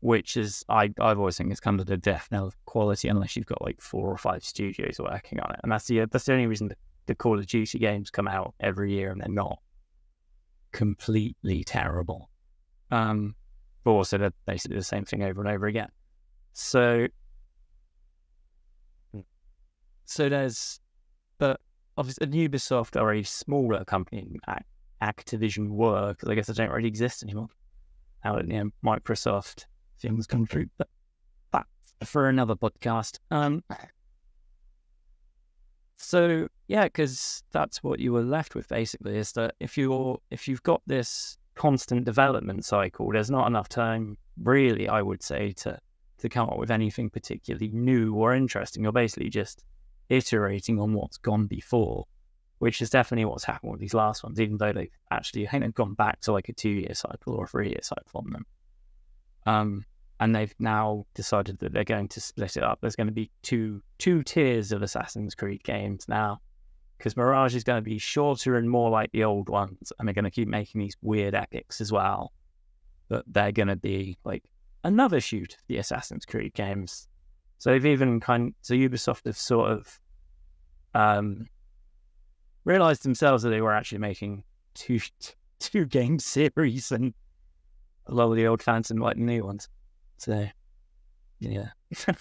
which is, I, I've always think it's come to the death knell of quality unless you've got like four or five studios working on it. And that's the, that's the only reason the, the Call of Duty games come out every year and they're not completely terrible. Um, but also they basically do the same thing over and over again. So, so there's, but obviously Ubisoft are a smaller company than Activision were, because I guess they don't really exist anymore. Now, you know, Microsoft, things come true, but that's for another podcast. Um, so yeah, because that's what you were left with basically, is that if you're if you've got this constant development cycle, there's not enough time, really, I would say, to to come up with anything particularly new or interesting. You're basically just iterating on what's gone before, which is definitely what's happened with these last ones, even though they've actually, I think they've gone back to like a two-year cycle or a three-year cycle on them. Um, and they've now decided that they're going to split it up. There's going to be two two tiers of Assassin's Creed games now, because Mirage is going to be shorter and more like the old ones, and they're going to keep making these weird epics as well. But they're going to be like another shoot of the Assassin's Creed games. So they've even kind of, so Ubisoft have sort of... Um, realised themselves that they were actually making two two game series, and a lot of the old fans and like new ones. So, yeah.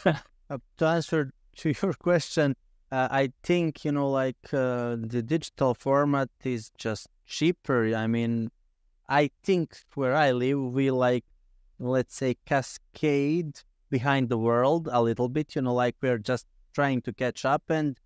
uh, to answer to your question, uh, I think, you know, like uh, the digital format is just cheaper. I mean, I think where I live, we like, let's say, cascade behind the world a little bit. You know, like we're just trying to catch up. And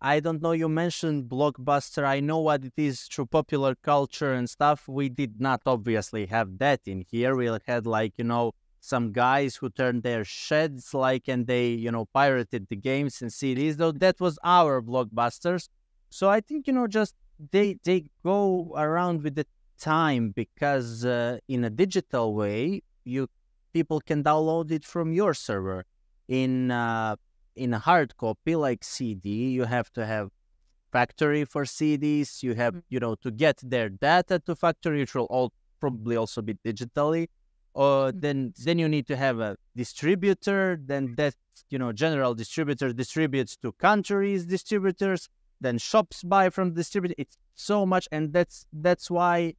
I don't know, you mentioned Blockbuster. I know what it is through popular culture and stuff. We did not obviously have that in here. We had, like, you know, some guys who turned their sheds, like, and they, you know, pirated the games and C Ds. Though that was our Blockbusters. So I think, you know, just they, they go around with the time, because uh, in a digital way, you people can download it from your server. In... Uh, in a hard copy like C D, you have to have factory for C Ds. You have, you know, to get their data to factory, which will all probably also be digitally. Or uh, then, then you need to have a distributor. Then that, you know, general distributor distributes to countries, distributors. Then shops buy from distributor. It's so much, and that's that's why,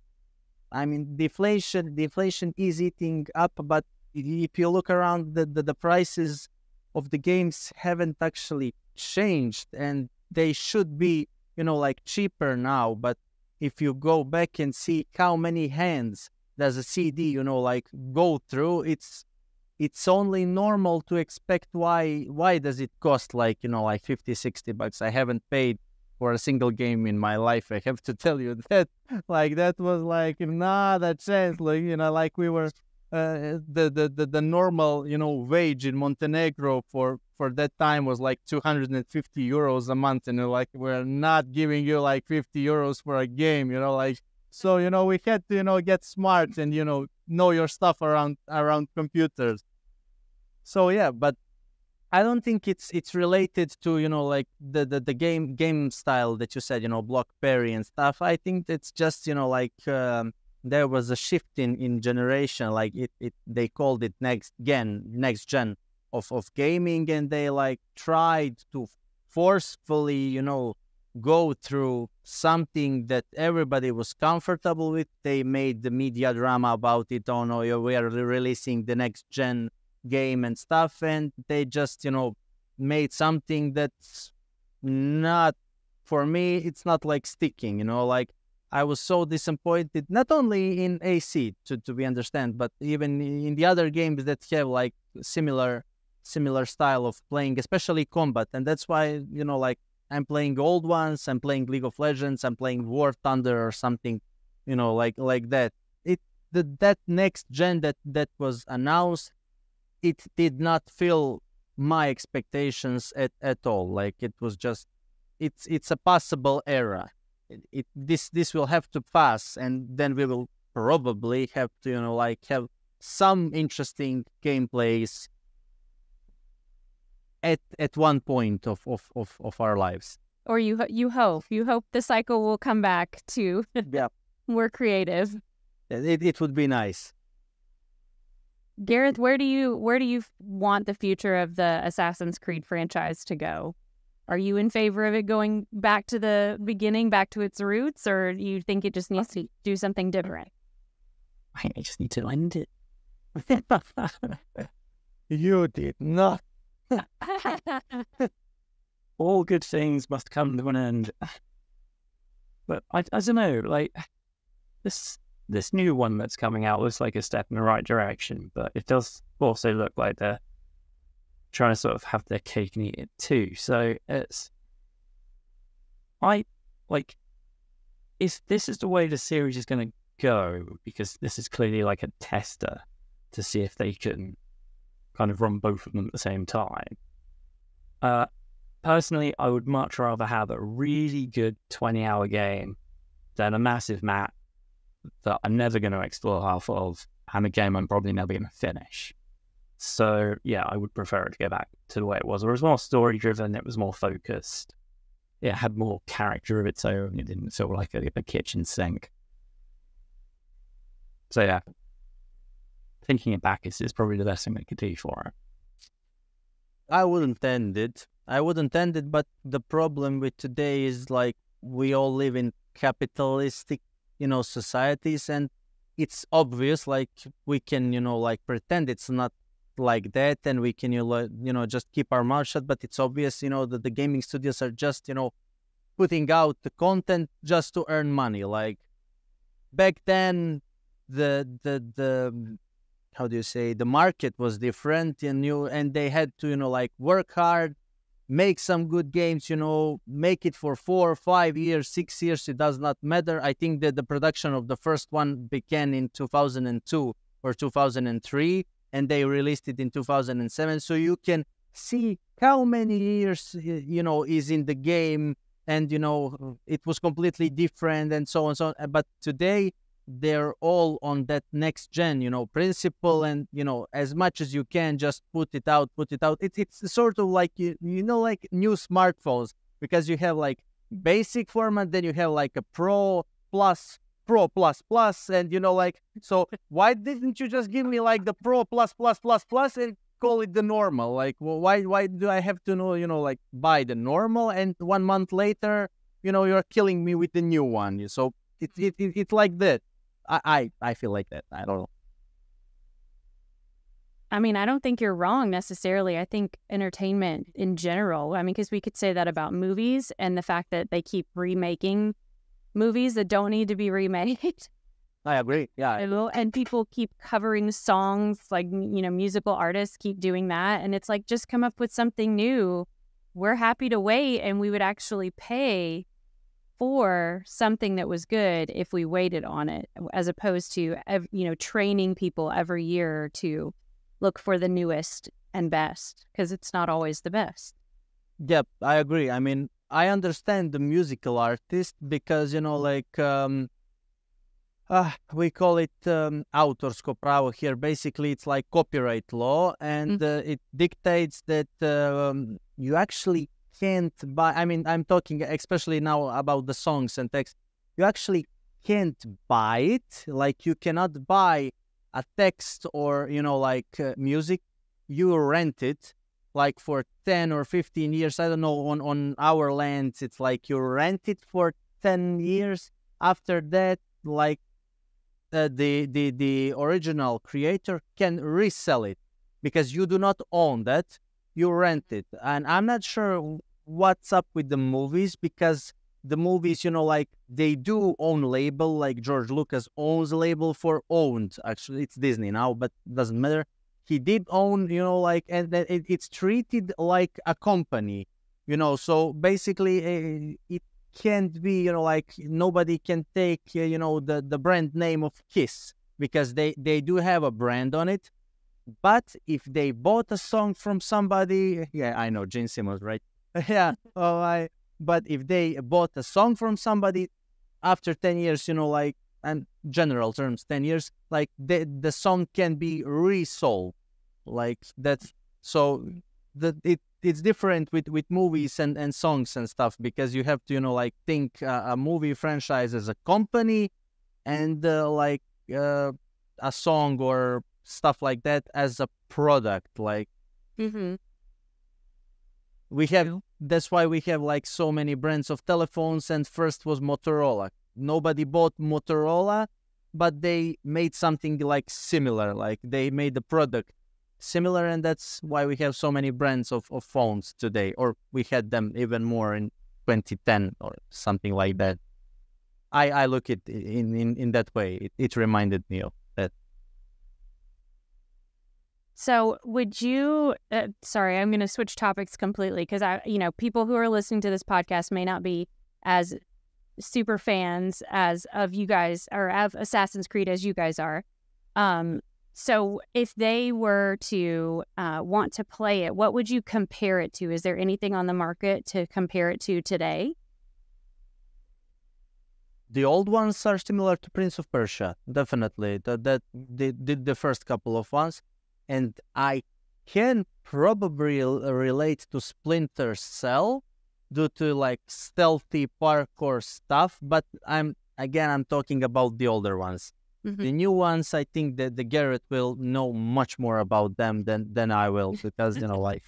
I mean, deflation deflation is eating up. But if you look around, the the, the prices of the games haven't actually changed, and they should be, you know, like cheaper now. But if you go back and see how many hands does a C D, you know, like go through, it's it's only normal to expect why why does it cost like, you know, like fifty, sixty bucks. I haven't paid for a single game in my life, I have to tell you that. Like, that was like not a chance. Like, you know, like we were Uh, the, the, the, the normal, you know, wage in Montenegro for, for that time was like two hundred fifty euros a month. And like, we're not giving you like fifty euros for a game, you know, like, so, you know, we had to, you know, get smart and, you know, know your stuff around, around computers. So, yeah, but I don't think it's, it's related to, you know, like the, the, the game, game style that you said, you know, block, parry and stuff. I think it's just, you know, like, um, there was a shift in, in generation, like it, it they called it next gen next gen of, of gaming, and they like tried to forcefully, you know, go through something that everybody was comfortable with. They made the media drama about it. Oh no, we are releasing the next gen game and stuff, and they just, you know, made something that's not for me, it's not like sticking, you know, like I was so disappointed, not only in A C, to, to be understand, but even in the other games that have like similar similar style of playing, especially combat. And that's why, you know, like I'm playing old ones, I'm playing League of Legends, I'm playing War Thunder or something, you know, like like that. It the, that next gen that, that was announced, it did not fill my expectations at, at all. Like it was just, it's it's a passable era. It, it this this will have to pass, and then we will probably have to, you know, like have some interesting gameplays at at one point of of of, of our lives. Or you you hope you hope the cycle will come back to yeah more creative. It it would be nice. Gareth, where do you where do you want the future of the Assassin's Creed franchise to go? Are you in favor of it going back to the beginning, back to its roots, or do you think it just needs to do something different? I just need to end it. You did not. All good things must come to an end. But I, I don't know, like, this this new one that's coming out looks like a step in the right direction, but it does also look like they're trying to sort of have their cake and eat it too. So it's, I like, if this is the way the series is going to go, because this is clearly like a tester to see if they can kind of run both of them at the same time. Uh, personally, I would much rather have a really good twenty hour game than a massive map that I'm never going to explore half of, and a game I'm probably never going to finish. So, yeah, I would prefer it to go back to the way it was. Or it was more story-driven, it was more focused. It had more character of its own. It didn't feel like a, a kitchen sink. So, yeah, thinking it back is, is probably the best thing they could do for it. I wouldn't end it. I wouldn't end it, but the problem with today is, like, we all live in capitalistic, you know, societies, and it's obvious, like, we can, you know, like, pretend it's not like that, and we can, you know, just keep our mouth shut, but it's obvious, you know, that the gaming studios are just, you know, putting out the content just to earn money. Like, back then, the, the, the, how do you say, the market was different, and you, and they had to, you know, like, work hard, make some good games, you know, make it for four, five years, six years, it does not matter. I think that the production of the first one began in two thousand two or two thousand three, and they released it in two thousand seven. So you can see how many years, you know, is in the game, and, you know, it was completely different, and so on and so on. But today, they're all on that next gen, you know, principle, and, you know, as much as you can, just put it out, put it out. It, it's sort of like, you, you know, like new smartphones, because you have like basic format, then you have like a pro plus, pro plus plus, and, you know, like, so why didn't you just give me like the pro plus plus plus plus and call it the normal? Like, well, why, why do I have to know, you know, like buy the normal, and one month later, you know, you're killing me with the new one. So it, it, it, it's like that. I, I, I feel like that. I don't know. I mean, I don't think you're wrong necessarily. I think entertainment in general, I mean, because we could say that about movies, and the fact that they keep remaking movies that don't need to be remade. I agree. Yeah. And people keep covering songs, like, you know, musical artists keep doing that. And it's like, just come up with something new. We're happy to wait, and we would actually pay for something that was good if we waited on it, as opposed to, you know, training people every year to look for the newest and best, because it's not always the best. Yep, I agree. I mean, I understand the musical artist, because, you know, like, um, uh, we call it um, autorsko pravo here. Basically, it's like copyright law, and mm-hmm. uh, it dictates that um, you actually can't buy, I mean, I'm talking especially now about the songs and text, you actually can't buy it, like you cannot buy a text or, you know, like uh, music, you rent it, like for ten or fifteen years, I don't know, on, on our lands, it's like you rent it for ten years, after that, like uh, the, the, the original creator can resell it, because you do not own that, you rent it. And I'm not sure what's up with the movies, because the movies, you know, like they do own label, like George Lucas owns label for owned. Actually, it's Disney now, but doesn't matter. He did own, you know, like, and it, it's treated like a company, you know, so basically uh, it can't be, you know, like nobody can take, uh, you know, the, the brand name of Kiss because they, they do have a brand on it. But if they bought a song from somebody, yeah, I know, Gene Simmons, right? yeah, oh, I. But if they bought a song from somebody after ten years, you know, like, and general terms, ten years, like the, the song can be resold. Like that's, so that it, it's different with, with movies and, and songs and stuff, because you have to, you know, like think uh, a movie franchise as a company and uh, like uh, a song or stuff like that as a product. Like mm-hmm. we have... That's why we have like so many brands of telephones, and first was Motorola. Nobody bought Motorola, but they made something like similar, like they made the product similar, and that's why we have so many brands of, of phones today, or we had them even more in twenty ten or something like that. I, I look at it in, in, in that way. It, it reminded me of that. So would you, uh, sorry, I'm going to switch topics completely because I, you know, people who are listening to this podcast may not be as super fans as of you guys or of Assassin's Creed as you guys are. Um, so if they were to uh, want to play it, what would you compare it to? Is there anything on the market to compare it to today? The old ones are similar to Prince of Persia, definitely. That, that they did the first couple of ones. And I can probably relate to Splinter Cell due to like stealthy parkour stuff, but I'm again I'm talking about the older ones. Mm-hmm. The new ones, I think that the Garrett will know much more about them than than I will because you know like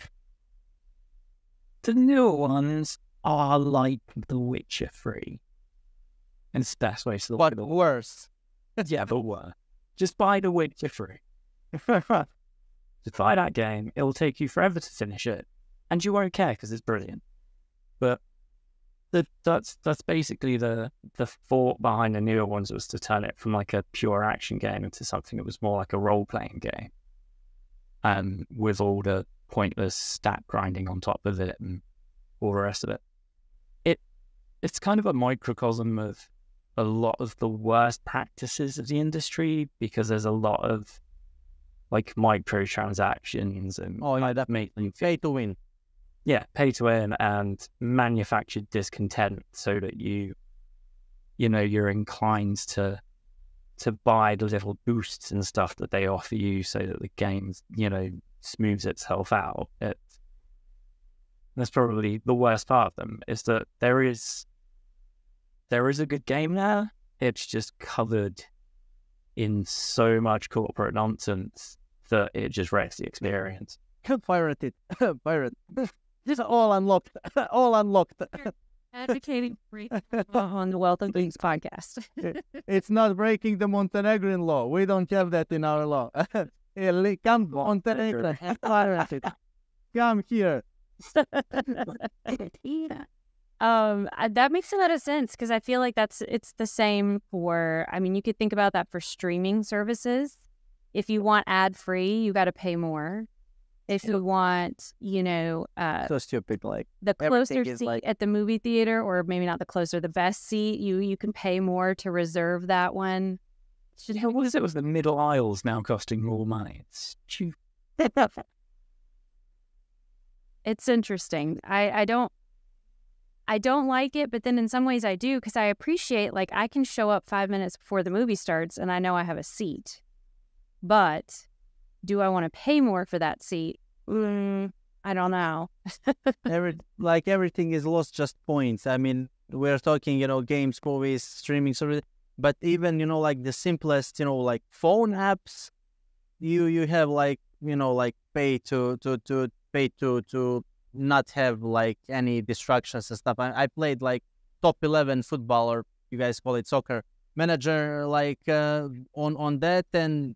the new ones are like The Witcher three, and that's why it's the but worse. yeah, but worse. Just buy The Witcher three. To buy that game, it'll take you forever to finish it, and you won't care because it's brilliant. But the, that's that's basically the the thought behind the newer ones, was to turn it from like a pure action game into something that was more like a role playing game, um, with all the pointless stat grinding on top of it and all the rest of it. It it's kind of a microcosm of a lot of the worst practices of the industry, because there's a lot of like microtransactions and oh, like that made them pay to win. Yeah, pay to win and manufactured discontent so that you, you know, you're inclined to to buy the little boosts and stuff that they offer you so that the game, you know, smooths itself out. It, that's probably the worst part of them, is that there is there is a good game now. It's just covered in so much corporate nonsense that it just wrecks the experience. Pirate it. Pirate. Just all unlocked. all unlocked. You're advocating breaking the law on the Wealth of Geeks podcast. It's not breaking the Montenegrin law. We don't have that in our law. Come, Montenegro. Pirate it. Come here. Um, that makes a lot of sense, because I feel like that's, it's the same for, I mean, you could think about that for streaming services. If you want ad free, you got to pay more. If you want, you know, uh, so stupid, like the closer seat like... at the movie theater, or maybe not the closer, the best seat, you, you can pay more to reserve that one. Should help. What is it with the middle aisles now costing more money? It's stupid. It's interesting. I, I don't, I don't like it, but then in some ways I do, because I appreciate, like, I can show up five minutes before the movie starts and I know I have a seat. But do I want to pay more for that seat? Mm, I don't know. Every, like, everything is lost just points. I mean, we're talking, you know, games, movies, streaming service, but even, you know, like the simplest, you know, like phone apps, you you have like, you know, like pay to, to, to pay to, to, not have like any distractions and stuff. I, I played like top eleven football, or you guys call it soccer manager, like uh, on on that, and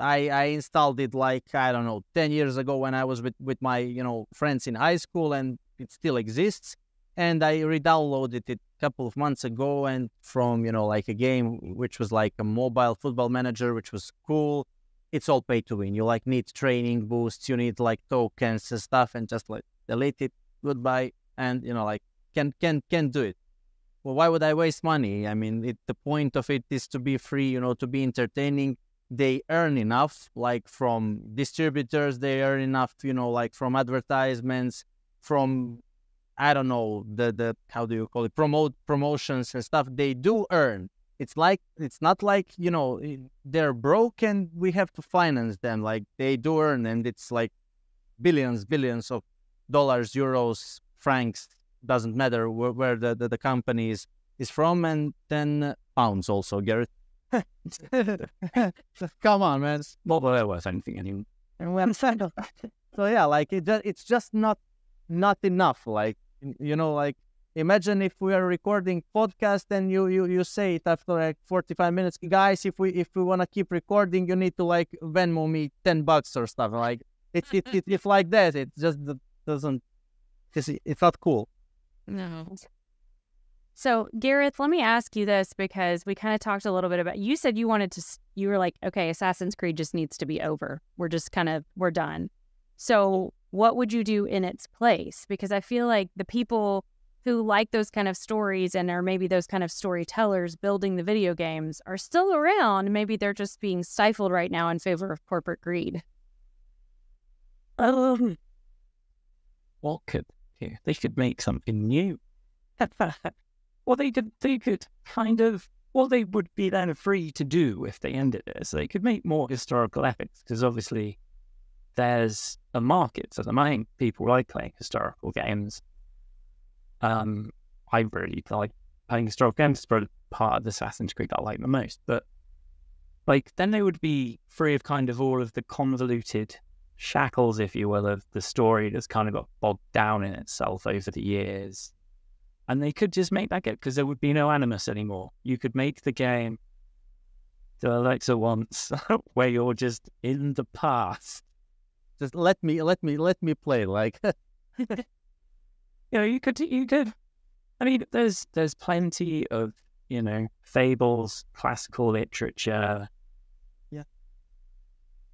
I I installed it like I don't know ten years ago when I was with with my you know friends in high school, and it still exists. And I redownloaded it couple of months ago, and from, you know, like a game which was like a mobile football manager, which was cool, it's all pay to win. You like need training boosts, you need like tokens and stuff, and just like delete it, goodbye, and you know, like can can can do it. Well, why would I waste money? I mean, it, the point of it is to be free, you know, to be entertaining. They earn enough, like from distributors, they earn enough, you know, like from advertisements, from, I don't know, the, the how do you call it, promote promotions and stuff. They do earn. It's like, it's not like, you know, they're broke and we have to finance them. Like they do earn, and it's like billions, billions of dollars, euros, francs, doesn't matter where, where the, the, the company is, is from. And then pounds also, Gareth. Come on, man. It's not worth anything anymore. So yeah, like it, it's just not not enough. Like, you know, like imagine if we are recording podcast and you you you say it after like forty-five minutes, guys. If we if we wanna keep recording, you need to like Venmo me ten bucks or stuff. Like it's it, it, it's like that. It just doesn't. It's, it's not cool. No. So, Gareth, let me ask you this, because we kind of talked a little bit about, you said you wanted to, you were like, okay, Assassin's Creed just needs to be over. We're just kind of, we're done. So what would you do in its place? Because I feel like the people who like those kind of stories and are maybe those kind of storytellers building the video games are still around. Maybe they're just being stifled right now in favor of corporate greed. Um, what could, yeah, they could make something new. Well, they could, they could kind of, well, they would be then free to do if they ended it. So they could make more historical epics, because obviously there's a market for them. I think people like playing historical games. Um, I really like playing historical games. It's probably part of the Assassin's Creed that I like the most. But like, then they would be free of kind of all of the convoluted shackles, if you will, of the story that's kind of got bogged down in itself over the years. And they could just make that game, because there would be no Animus anymore. You could make the game the Aleksa wants, where you're just in the past. Just let me, let me, let me play. Like, you know, you could, you could. I mean, there's, there's plenty of, you know, fables, classical literature, yeah,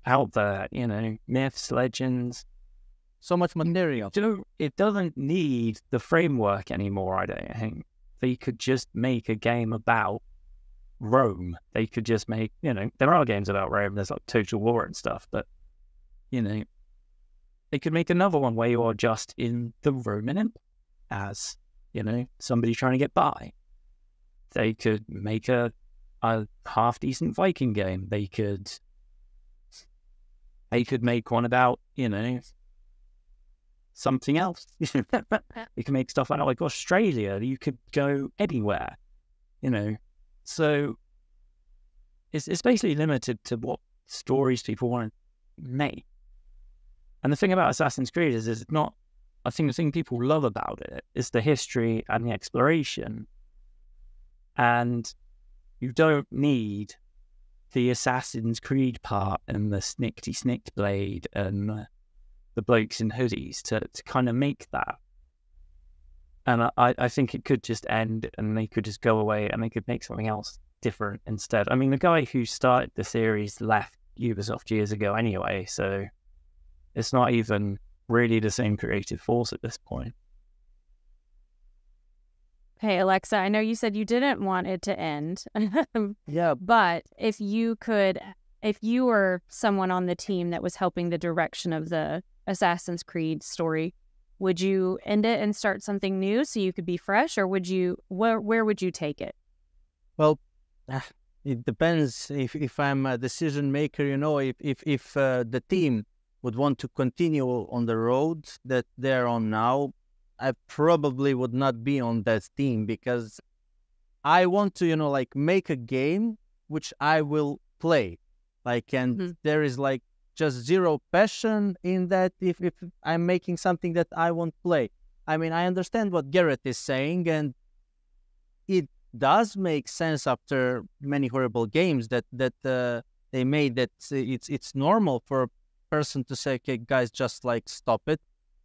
out there. You know, myths, legends. So much material. You know, it doesn't need the framework anymore, I don't think. They could just make a game about Rome. They could just make, you know, there are games about Rome. There's like Total War and stuff, but, you know, they could make another one where you are just in the Roman Empire as, you know, somebody trying to get by. They could make a, a half-decent Viking game. They could, they could make one about, you know, something else. You can make stuff like, like Australia. You could go anywhere, you know. So it's, it's basically limited to what stories people want to make. And the thing about Assassin's Creed is, is it's not, I think the thing people love about it is the history and the exploration. And you don't need the Assassin's Creed part and the snickety snicked blade and the blokes in hoodies to, to kind of make that. And I, I think it could just end, and they could just go away, and they could make something else different instead. I mean, the guy who started the series left Ubisoft years ago anyway, so it's not even really the same creative force at this point. Hey, Aleksa, I know you said you didn't want it to end. Yeah. But if you could, if you were someone on the team that was helping the direction of the Assassin's Creed story, would you end it and start something new so you could be fresh, or would you, where where would you take it? Well, it depends. If if I'm a decision maker, you know, if if if uh, the team would want to continue on the road that they're on now, I probably would not be on that team, because I want to, you know, like make a game which I will play, like, and mm-hmm. there is like just zero passion in that if, if I'm making something that I won't play. I mean, I understand what Gareth is saying, and it does make sense after many horrible games that that uh, they made, that it's it's normal for a person to say, okay, guys, just like stop it.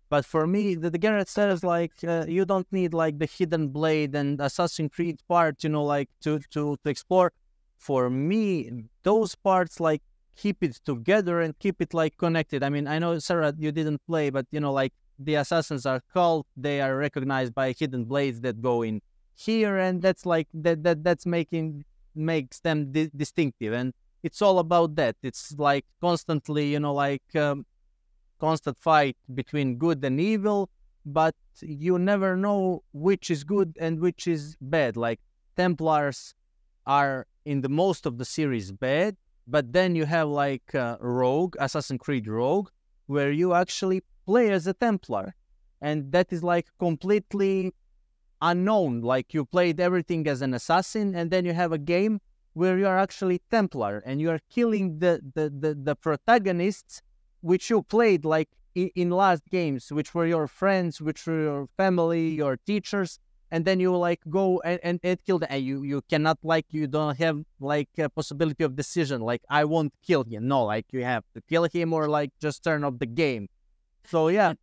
But for me, the, the Gareth says, like, uh, you don't need, like, the hidden blade and Assassin's Creed part, you know, like, to, to, to explore. For me, those parts, like, keep it together and keep it, like, connected. I mean, I know, Sarah, you didn't play, but, you know, like, the assassins are called, they are recognized by hidden blades that go in here, and that's, like, that, that that's making, makes them di distinctive. And it's all about that. It's, like, constantly, you know, like... Um, constant fight between good and evil, but you never know which is good and which is bad. Like, Templars are in the most of the series bad, but then you have, like, uh, Rogue, Assassin's Creed Rogue, where you actually play as a Templar, and that is, like, completely unknown. Like, you played everything as an assassin, and then you have a game where you are actually Templar, and you are killing the, the, the, the protagonists which you played, like, in last games, which were your friends, which were your family, your teachers, and then you, like, go and, and, and kill them. And you, you cannot, like, you don't have, like, a possibility of decision, like, I won't kill him. No, like, you have to kill him or, like, just turn off the game. So, yeah,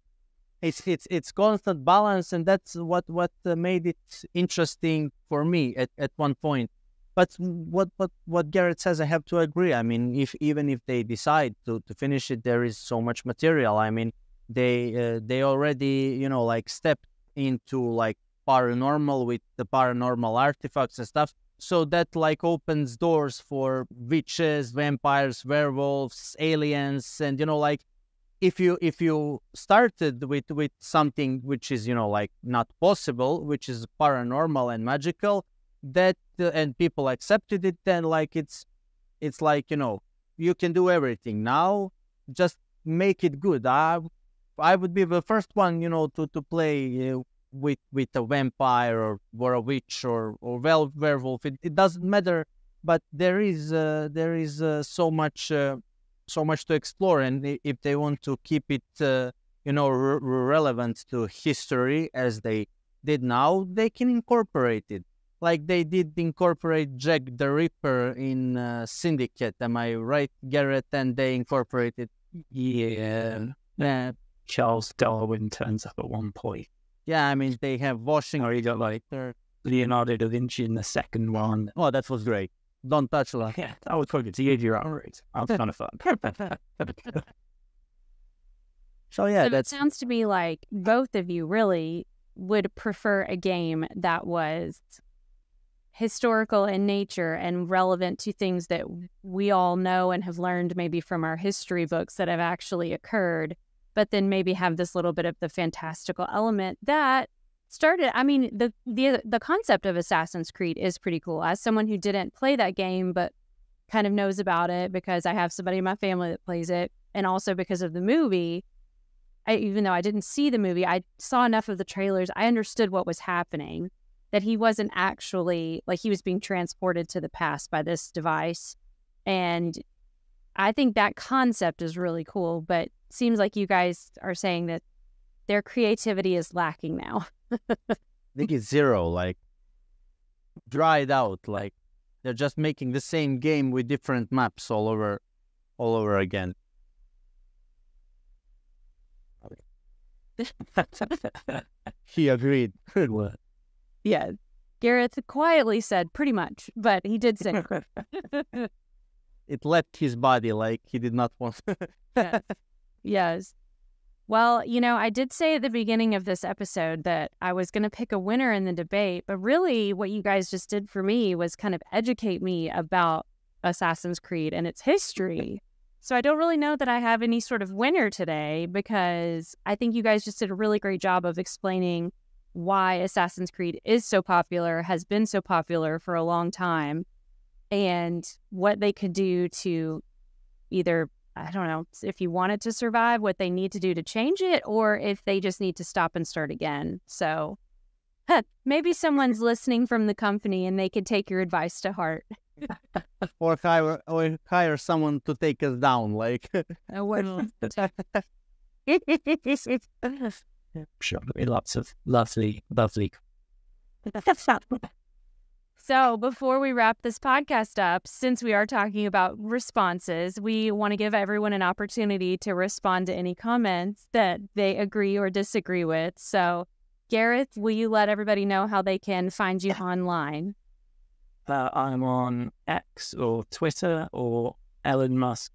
it's it's it's constant balance, and that's what, what made it interesting for me at, at one point. But what, what, what Gareth says, I have to agree. I mean, if even if they decide to, to finish it, there is so much material. I mean, they uh, they already, you know, like, stepped into, like, paranormal with the paranormal artifacts and stuff. So that, like, opens doors for witches, vampires, werewolves, aliens, and, you know, like, if you if you started with, with something which is, you know, like, not possible, which is paranormal and magical, that uh, and people accepted it, then, like, it's it's like, you know, you can do everything now, just make it good. I I would be the first one, you know, to to play uh, with with a vampire or, or a witch or or well, werewolf. It, it doesn't matter, but there is uh, there is uh, so much uh, so much to explore, and if they want to keep it uh, you know, re relevant to history as they did now, they can incorporate it. Like, they did incorporate Jack the Ripper in uh, Syndicate, am I right, Gareth? And they incorporated... Yeah. Uh, Charles Darwin turns up at one point. Yeah, I mean, they have Washington... Or you got, like, Leonardo da Vinci in the second one. Oh, that was great. Don't touch that. Yeah, that was quite good. You did your own right. That was kind of fun. So, yeah, so that's... It sounds to me like both of you really would prefer a game that was... historical in nature and relevant to things that we all know and have learned maybe from our history books that have actually occurred, but then maybe have this little bit of the fantastical element that started. I mean, the the the concept of Assassin's Creed is pretty cool. As someone who didn't play that game but kind of knows about it because I have somebody in my family that plays it, and also because of the movie, I, even though I didn't see the movie, I saw enough of the trailers, I understood what was happening. That he wasn't actually, like, he was being transported to the past by this device. And I think that concept is really cool, but seems like you guys are saying that their creativity is lacking now. I think it's zero, like, dried out. Like, they're just making the same game with different maps all over, all over again. He agreed. Good word. Yeah, Gareth quietly said pretty much, but he did say it left his body, like, he did not want to. Yes. Yes. Well, you know, I did say at the beginning of this episode that I was going to pick a winner in the debate, but really what you guys just did for me was kind of educate me about Assassin's Creed and its history. So I don't really know that I have any sort of winner today, because I think you guys just did a really great job of explaining why Assassin's Creed is so popular, has been so popular for a long time, and what they could do to either, I don't know, if you want it to survive, what they need to do to change it, or if they just need to stop and start again. So huh, maybe someone's listening from the company and they could take your advice to heart. Or hire, or hire someone to take us down, like. Sure, lots of lovely, lovely. So before we wrap this podcast up, since we are talking about responses, we want to give everyone an opportunity to respond to any comments that they agree or disagree with. So Gareth, will you let everybody know how they can find you online? Uh, I'm on X or Twitter or Elon Musk's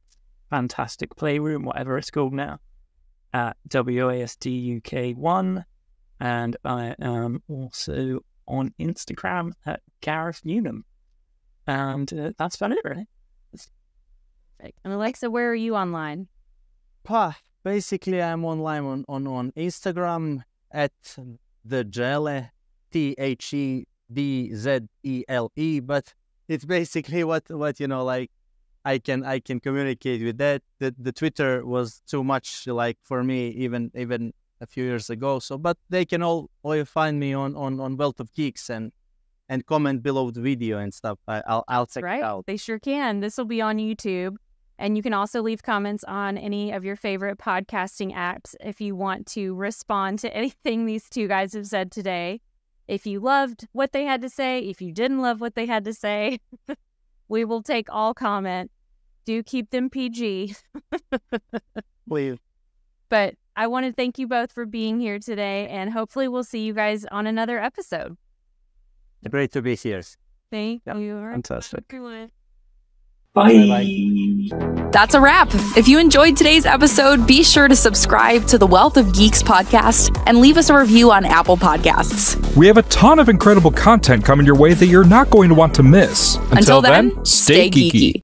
Fantastic Playroom, whatever it's called now, at W A S D U K one. And I am also on Instagram at Gareth Newnham. And uh, that's about it, really. Perfect. And Aleksa, where are you online? Bah, basically, I'm online on, on, on Instagram at the Jelly, T H E D Z E L E, but it's basically what, what you know, like, I can I can communicate with that. The, the Twitter was too much, like, for me, even even a few years ago. So, but they can all, all find me on, on, on Wealth of Geeks and and comment below the video and stuff. I, I'll I'll check right. it out. They sure can. This will be on YouTube, and you can also leave comments on any of your favorite podcasting apps if you want to respond to anything these two guys have said today. If you loved what they had to say, if you didn't love what they had to say, we will take all comment. Do keep them P G. Please. But I want to thank you both for being here today, and hopefully we'll see you guys on another episode. Great to be here. Thank yep. you. Fantastic. Everyone. Bye. That's a wrap. If you enjoyed today's episode, be sure to subscribe to the Wealth of Geeks podcast and leave us a review on Apple Podcasts. We have a ton of incredible content coming your way that you're not going to want to miss. Until, Until then, then, stay geeky. geeky.